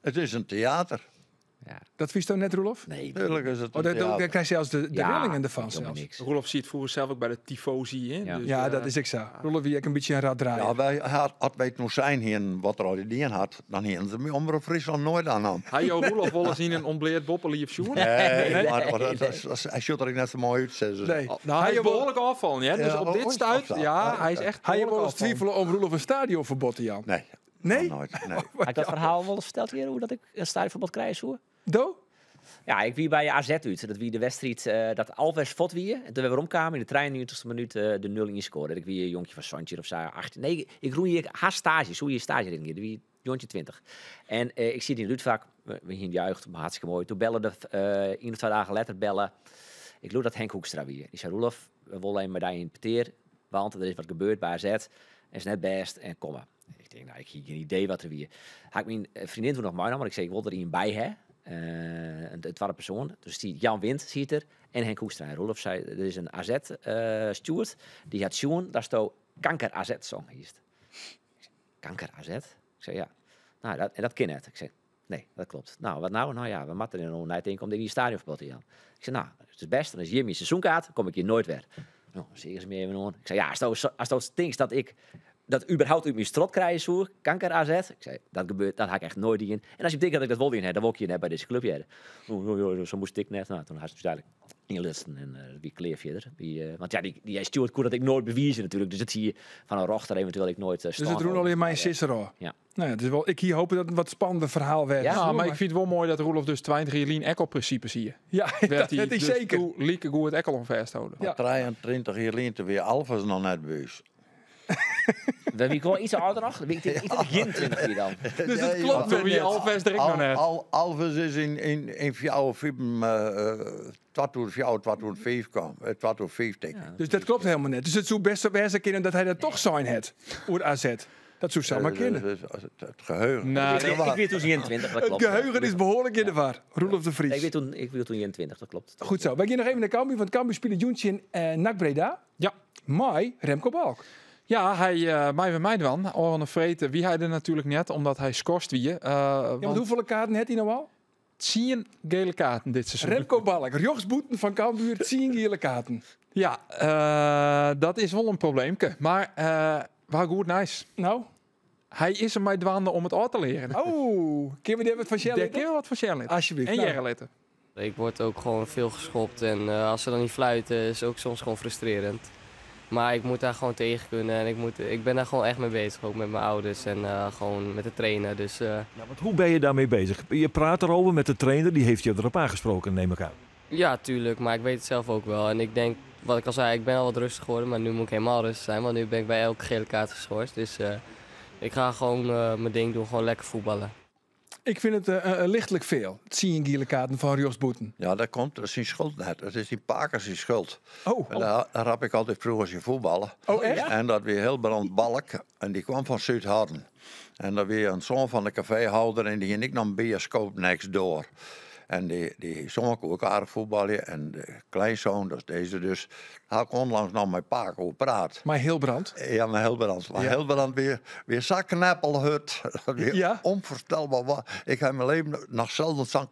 Het is een theater. Ja. Dat vies toch net, Roelof? Nee. Tuurlijk is het. Oh, dat, dat krijg je zelfs de, de ja, rillingen ervan zelfs. Roelof ziet vroeger zelf ook bij de tifosi. Hè? Ja, dus, ja uh, dat is ik zo. Roelof, wie ik een beetje een raad draai. Ja, wij had, had wij het nog zijn hier wat er al die had, dan hadden ze me Omroep Friesland nooit aan hem. Hij jou Roelof wel eens in een onbleerd boppel op schoen? Nee, maar hij shot er net zo mooi uit. Dus. Nee. Nou, hij is behoorlijk afvallen. Hè? Dus ja, op dit stuit, ja, ja, hij is echt. Hij heeft wel eens twijfelen om Roelof een stadionverbod te jou. Nee. Nee? Oh, nooit. Nee. Had ik dat verhaal wel eens verteld hier hoe dat ik een stadionverbod krijg? Hoor? Doe? Ja, ik wie bij A Z uit. Dat wie de wedstrijd uh, dat Alves fot wie. En toen we omkwamen in de drieënnegentigste minuut uh, de nul in scoorde. Ik wie een jongetje van Santje of zo achttien. Nee, ik roei hier haar stages. Hoe je stage in hier. Wie jongetje twintig. En uh, ik zit in Ruudvak. We gingen juicht, maar hartstikke mooi. Toen bellen de uh, één of twee dagen later bellen. Ik loop dat Henk Hoekstra weer. Die zei Roelof, we willen hem maar daarin peteer. Want er is wat gebeurd bij A Z. Het is net best en kom maar. Ik denk, nou, ik heb geen idee wat er weer. Had ik mijn vriendin toen nog maar, maar ik zei, ik wil er iemand bij hè. Uh, het waren persoon. Dus die Jan Wind ziet er en Henk Hoekstra. En Roelof zei, er is een A Z-steward. Uh, die had zoen, dat is toch kanker-A Z-song. Kanker-A Z? Ik zei, ja. Nou, dat, en dat ken het. Ik zei, nee, dat klopt. Nou, wat nou? Nou ja, we matten er in een night in. Komt in die stadionverbod in. Ik zei, nou, het is best. Dan is Jimmy seizoenkaart. Dan kom ik hier nooit weer. Nou, zie eens meer even. Ik zei, ja, als dat stinkt dat ik... dat überhaupt uit mijn strot krijgen zoek, kanker A Z. Ik zei, dat gebeurt, dat ga ik echt nooit in. En als je denkt dat ik dat wil in heb, dan wil ik je net bij deze club hebben. Zo moest ik net. Nou, toen had het dus duidelijk. inlisten en uh, wie kleer verder. Wie, uh, want ja, die, die Stuart Koer dat ik nooit bewezen natuurlijk. Dus het hier van een rochter eventueel ik nooit. Uh, dus het roept alleen mijn Cicero. Ja. Nou ja, dus wel, ik hier hoop dat het een wat spannender verhaal werd. Ja, ja, maar, maar ik vind het wel mooi dat Roelof dus twintig jaar lien Ekkel-principe zie je. Ja, dat werd hij dus zeker. Toen lieke goed het Ekkel om vasthouden. Ja. drieëntwintig jaar lien te weer Alfas nog net beus. We hebben gewoon iets ouder nog. Iets twintig hier dan. Dus het klopt weer. Wie Alves direct nog net. Alves is in in in tweeduizend vier, tweeduizend vijf kwam, tweeduizend vijftien. Dus dat klopt helemaal net. Dus het zou best wel eens kunnen dat hij dat toch zijn het. Oer A Z. Dat zou samen kunnen. Het geheugen. Ik weet toen eenentwintig. Dat klopt. Het geheugen is behoorlijk in de war. Roelof de Vries. Ik weet toen ik weet toen eenentwintig. Dat klopt. Goed zo. We gaan nog even naar Cambuur, want Cambuur speelt Juntje in N A C Breda. Ja. Mai Remco Balk. Ja, hij uh, mij bij mij dan. Oren de vreten wie hij er natuurlijk net, omdat hij scorst wie je. Uh, ja, want, want hoeveel kaarten heeft hij nou al? tien gele kaarten dit seizoen. Remco Balk, Jochtsboeten van Cambuur, tien gele kaarten. Ja, uh, dat is wel een probleemke. Maar uh, waar goed nice. Nou? Hij is er mij dwaande om het uit te leren. Oh, kunnen we daar wat van Jellette? Daar kunnen we wat van Jellette. Alsjeblieft. En Jellette. Nou. Ik word ook gewoon veel geschopt. En uh, als ze dan niet fluiten, is ook soms gewoon frustrerend. Maar ik moet daar gewoon tegen kunnen en ik, moet, ik ben daar gewoon echt mee bezig, ook met mijn ouders en uh, gewoon met de trainer. Dus, uh... ja, want hoe ben je daarmee bezig? Je praat erover met de trainer, die heeft je erop aangesproken, neem ik aan. Ja, tuurlijk, maar ik weet het zelf ook wel. En ik denk, wat ik al zei, ik ben al wat rustig geworden, maar nu moet ik helemaal rustig zijn. Want nu ben ik bij elke gele kaart geschorst, dus uh, ik ga gewoon uh, mijn ding doen, gewoon lekker voetballen. Ik vind het uh, uh, lichtelijk veel, het zien gele kaarten van Jochtsboeten. Ja, dat komt, dat is zijn schuld net. Dat is die Pakers zijn schuld. Oh. En daar, daar heb ik altijd vroeger zien voetballen. Oh, echt? En dat weer heel brand Balk, en die kwam van Zuidharden. En dat weer een zoon van de caféhouder, en die ging ik naar een bioscoop next door. En die, die zoon kon ook aardig voetballen, en de kleinzoon, dat is deze dus. Had ik onlangs nog met Paco praat. Maar Hilbrand? Ja, maar Hilbrand. Maar ja. Hilbrand weer, weer zo'n knappelhut. Ja. Onvoorstelbaar. Ik heb mijn leven nog zelden zo'n...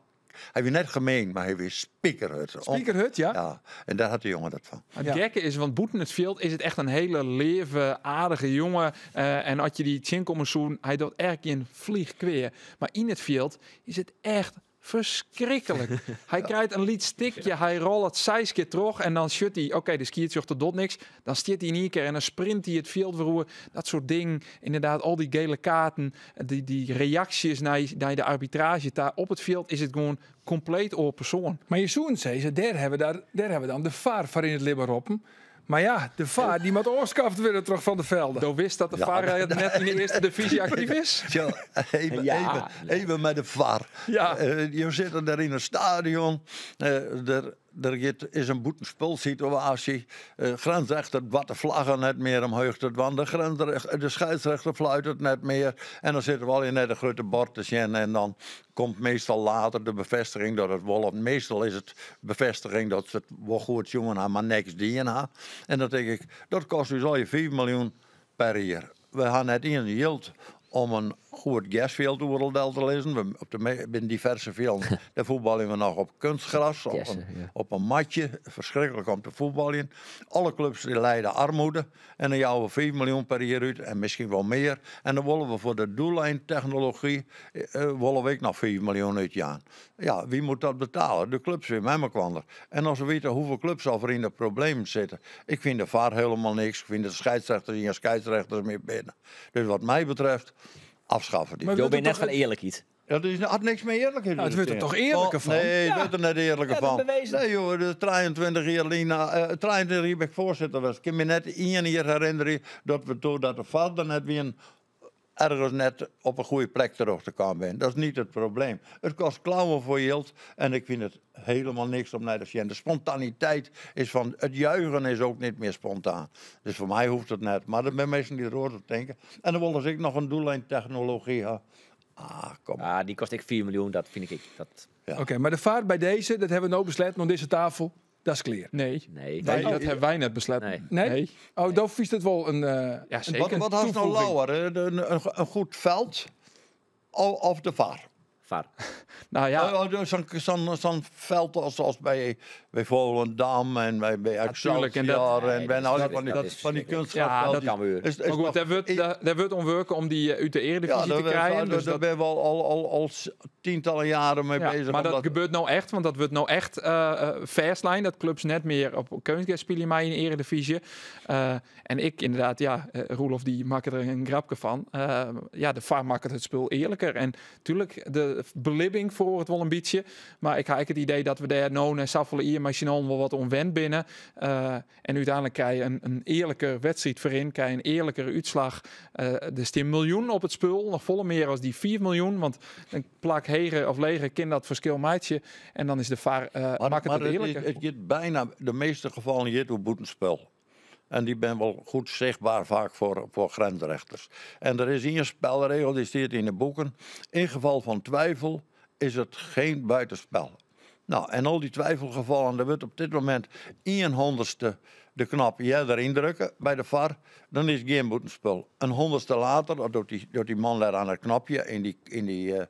Hij was net gemeen, maar hij was spiekerhut. Spiekerhut, ja. Ja. En daar had de jongen dat van. Het ja. gekke is, want Boeten het veld is het echt een hele lieve, aardige jongen. Uh, en als je die tien komen zoen, hij doet echt een vlieg kweer. Maar in het veld is het echt... verschrikkelijk. Hij krijgt een lied stikje, hij rolt het zes keer terug en dan shut hij, oké, okay, de skiert zich tot niks. Dan stiert hij in één keer en dan sprint hij het veld verroeren. Dat soort dingen. Inderdaad, al die gele kaarten, die, die reacties naar, naar de arbitrage daar op het veld, is het gewoon compleet oor persoon. Maar je zoen ze, daar hebben we, daar, daar hebben we dan de vaar van in het Libberoppen. Maar ja, de vaar die met oorskaft weer terug van de velden. Doe wist dat de vaar ja, net in de eerste divisie actief is. Ja, even, ja. even, even met de vaar. Ja. Uh, je zit er in een stadion. Uh, er, er is een boetenspulsituatie. Uh, grensrechter wat de vlaggen net meer omhoog te doen. De, de scheidsrechter fluit het net meer. En dan zitten we al in net een grote bord te zien. En dan komt meestal later de bevestiging dat het wolf. Meestal is het bevestiging dat het wel goed jongen, maar niks D N A. En dan denk ik, dat kost dus al je vier miljoen per jaar. We gaan het in de yield om een goed gasveldwereld te lezen. We, op de, in diverse velden voetballen we nog op kunstgras, op een, op een matje. Verschrikkelijk om te voetballen. Alle clubs die lijden armoede. En dan jouwen we vier miljoen per jaar uit. En misschien wel meer. En dan willen we voor de doellijntechnologie uh, willen we ook nog vier miljoen uit jaan. Ja, wie moet dat betalen? De clubs weer met elkaar. En als we weten hoeveel clubs al voor in de problemen zitten. Ik vind de vaar helemaal niks. Ik vind de scheidsrechters en scheidsrechters meer binnen. Dus wat mij betreft... afschaffen. Die. Maar je bent net wel eerlijk iets. Dat is had niks meer eerlijk in. Nou, het wordt er toch eerlijker van? Nee, het wordt er net eerlijker ja, van. Nee joh, de drieëntwintig jaar Lina, uh, drieëntwintig jaar ben ik voorzitter was. Ik kan me net één jaar herinneren dat we doordat de vader net weer een, ergens net op een goede plek terug te komen ben. Dat is niet het probleem. Het kost klauwen voor geld en ik vind het helemaal niks om naar te zien. De spontaniteit is van... Het juichen is ook niet meer spontaan. Dus voor mij hoeft het net. Maar er zijn mensen die erover op denken. En dan willen ze ik nog een doellijntechnologie hebben. Ah, kom. Ah, die kost ik vier miljoen, dat vind ik. Dat... Ja. Oké, okay, maar de vaart bij deze, dat hebben we nou besloten, want deze tafel, dat is clear. Nee, nee. Wij, dat hebben wij net besloten. Nee. nee? nee. Oh, dan vies het wel een. Uh, ja, zeker. Wat, wat had nou lauwer? Een, een, een goed veld of de vaart? V A R. Nou ja, zo'n zo zo veld als, als bij, bij Volendam en bij, bij Excelsior en, dat, en bij alles van die, van die kunstgras. Ja, dat kan weer. Maar goed, daar wordt omwerken om die uh, U T E Eredivisie ja, te krijgen. Dus daar ben we al, al, al, al tientallen jaren mee ja, bezig. Maar dat, dat gebeurt nou echt, want dat wordt nou echt uh, verslijn. Dat clubs net meer op Keunstgers spelen maar in de Eredivisie. Uh, en ik inderdaad, ja, uh, Roelof die maakt er een grapje van. Uh, ja, de V A R maakt het spul eerlijker. En natuurlijk, de belibbing voor het wel een beetje. Maar ik heb het idee dat we daar nou en Saffelen hier machinaal wel wat onwend binnen. Uh, en uiteindelijk krijg je een, een eerlijke wedstrijd voorin. Krijg je een eerlijkere uitslag. Uh, er staan miljoen op het spul. Nog volle meer als die vier miljoen. Want een plak heren of leger kind dat verschil maatje. En dan is de V A R uh, maar, maakt het, maar het eerlijker. Het is bijna de meeste gevallen hier door boetenspel. En die ben wel goed zichtbaar vaak voor, voor grensrechters. En er is hier een spelregel, die staat in de boeken. In geval van twijfel is het geen buitenspel. Nou, en al die twijfelgevallen, er wordt op dit moment één honderdste de knap eerder indrukken bij de V A R, dan is het geen boetenspel. Een honderdste later, doet die, doet die man daar aan het knapje in die... In die uh,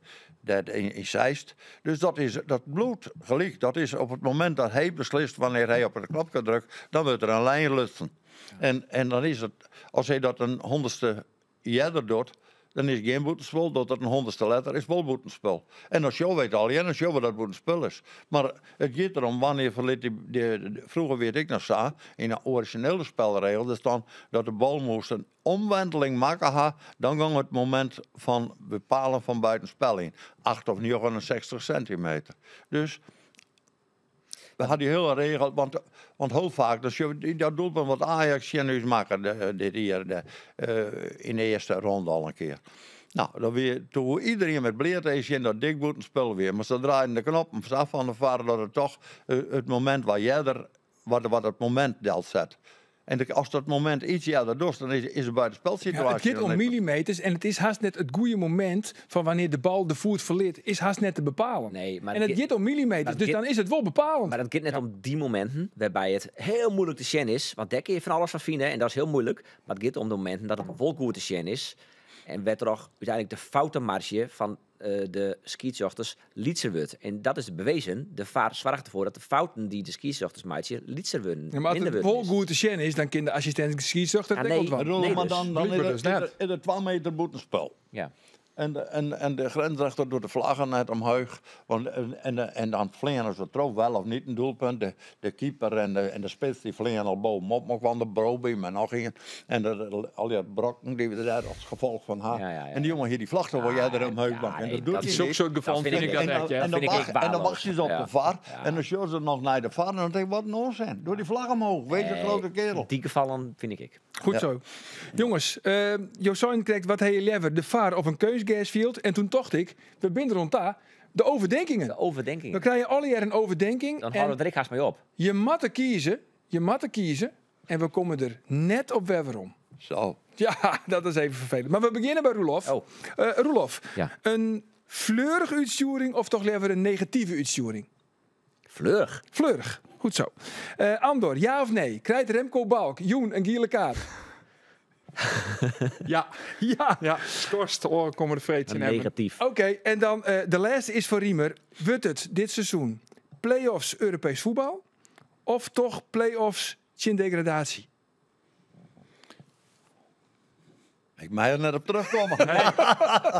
Dat in, in Zeist. Dus dat is dat bloed gelijk. Dat is op het moment dat hij beslist wanneer hij op een knopje drukt, dan wordt er een lijn lusten. Ja. En, en dan is het, als hij dat een honderdste jeder doet, dan is het geen boetenspel. Dat het een honderdste letter is wel boetenspel. En als je weet al, ja, dan show we dat boetenspel is. Maar het gaat erom wanneer verliet die, die, die, die... Vroeger weet ik nog zo, in de originele spelregel, dat stond dat de bal moest een omwenteling maken had, dan ging het moment van bepalen van buitenspel in. acht of negenenzestig centimeter. Dus we hadden die hele regel, want, want heel vaak, dus je, dat doelpunt wat Ajax nu maken de, dit hier, de, uh, in de eerste ronde al een keer. Nou, dan weer, toen iedereen met bleerte is in dat dikboetenspel weer, maar ze draaien de knop af van de vader dat het toch uh, het moment waar jij er, wat, wat het moment deelt zet. En als dat moment iets eerder doet, dan is, is het buitenspelsituatie. Ja, het gaat om millimeters en het is haast net het goede moment van wanneer de bal de voet verleert, is haast net te bepalen. Nee, maar en het gaat om millimeters, dus dan is het wel bepalend. Maar dat gaat net ja. om die momenten waarbij het heel moeilijk te zien is, want daar kun je van alles van vinden en dat is heel moeilijk. Maar het gaat om de momenten dat het wel goed te zien is en werd er ook uiteindelijk de foutenmarge van uh, de scheidsrechters lietser wordt. En dat is bewezen. De V A R zorgt ervoor dat de fouten die de scheidsrechters maken lietser worden. Ja, maar als het vol goed te zien is, dan kan de assistent scheidsrechter ah, nee, nee, nee, maar dan, dan is het twaalf meter boetenspel. Ja. En, de, en, en de grensrechter doet de vlaggen net omhoog. Want, en, en, en dan vliegen ze trouw wel of niet een doelpunt. De, de keeper en de, en de spits die vliegen al bovenop. Maar kwam de brobeam en nog een. En de, de, al die brokken die we daar als gevolg van hadden. Ja, ja, ja. En die jongen hier die vlaggen ja, wil jij er omhoog ja, maken. En dat, dat doet hij niet. Soort geval vind ik dat echt. Ja. En, en dan wacht je ze op ja. de V A R. Ja. En dan zien ze nog naar de V A R. En dan denk ik, wat nou zijn. Doe die vlag omhoog. Weet je, grote kerel. Die gevallen vind ik. Goed ja. zo. Jongens, uh, Josijn krijgt wat hij lever. De V A R op een keuze. En toen dacht ik, we binden rond daar de overdenkingen. De overdenkingen. Dan krijg je alle jaar een overdenking. Dan houden we er haast mee op. Je matte kiezen, je matte kiezen. En we komen er net op waarom. Zo. Ja, dat is even vervelend. Maar we beginnen bij Roelof. Oh. Uh, Roelof, ja. Een fleurige uitsturing of toch liever een negatieve uitsturing? Fleurig. Fleurig, goed zo. Uh, Andor, ja of nee? Krijgt Remco Balk, Joen, een gele kaart? ja, ja, ja. Storst, oor, komen de vreedje hebben. Negatief. Oké, okay, en dan uh, de laatste is voor Riemer. Wordt het dit seizoen play-offs Europees voetbal of toch play-offs in degradatie? Ik mag er net op terugkomen. Nee.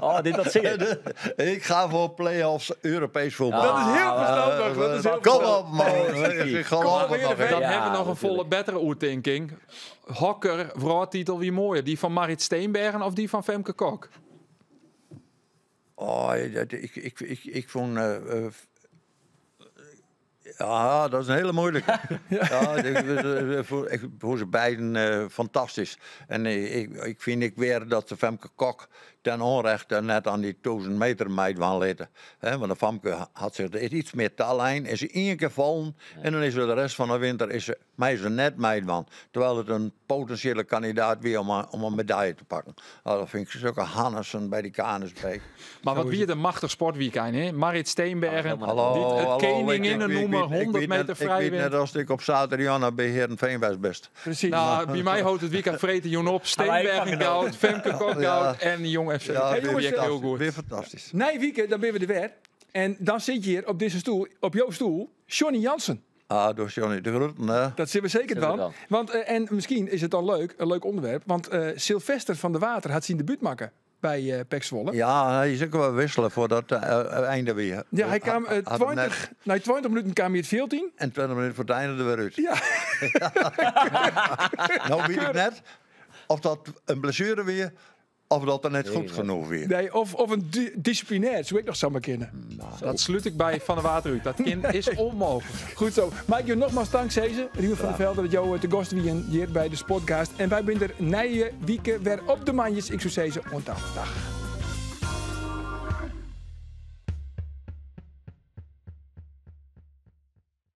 Oh, dit dat zeker. Ik ga voor play-offs Europees voetbal. Ja, dat is heel verstandig. Uh, dat is heel kom op, man. Ik geloof het nog. Dan ja, hebben we nog een volle betere oertinking. Hokker, vrouwtitel, wie mooier? Die van Marit Steenbergen of die van Femke Kok? Oh, ik, ik, ik, ik, ik vond... Uh, uh, Ja, dat is een hele moeilijke. Ja, ik vond ze beiden uh, fantastisch. En uh, ik, ik vind ik weer dat de Femke Kok ten onrechte net aan die duizend meter meid van litten. Want de Femke had zich er iets meer tallijn, is ze één keer gevallen en dan is er de rest van de winter is ze, mij ze net meid van. Terwijl het een potentiële kandidaat weer om een, om een medaille te pakken. Nou, dat vind ik zulke Hannessen bij die K N S B. Maar wat weer de machtig sportweekend, hè? Marit Steenbergen, oh, helemaal... dit, het Keningin noemen. nog honderd meter vrij wint. Ik weet net als ik op zaterdag bij Heerenveen was best. Precies. Nou, bij mij houdt het weekend vreten Jon op. Steenbergen goud, Femke Kok goud en Jong F C. Ja, hey, jongens, weer, heel goed. Weer fantastisch. Nee, weekend, dan ben we er weer. En dan zit je hier op deze stoel, op jouw stoel, Johnny Jansen. Ah, door Johnny de Groeten, hè? Dat zien we zeker dan. dan. Want, uh, en misschien is het dan leuk, een leuk onderwerp, want uh, Sylvester van der Water had zijn debuut maken bij uh, P E C Zwolle. Ja, hij is ook wel wisselen voor dat uh, einde weer. Ja, hij kwam uh, twintig, na twintig minuten kwam hij het veertien. En twintig minuten voor het einde er weer uit. Ja. Nou weet ik net of dat een blessure weer... Of dat dan net nee, goed nee. genoeg weer. Nee, of, of een di disciplinair, zo ik nog samen kennen. Nou, dat sluit ik bij Van der Water uit. Dat kind is onmogelijk. Goed zo. Mike, je nogmaals dankzij Riemer van der Velde dat jou te gast wie hier bij de podcast. En wij zijn er nijje wieken weer op de manjes. Ik zou zeggen, ondag.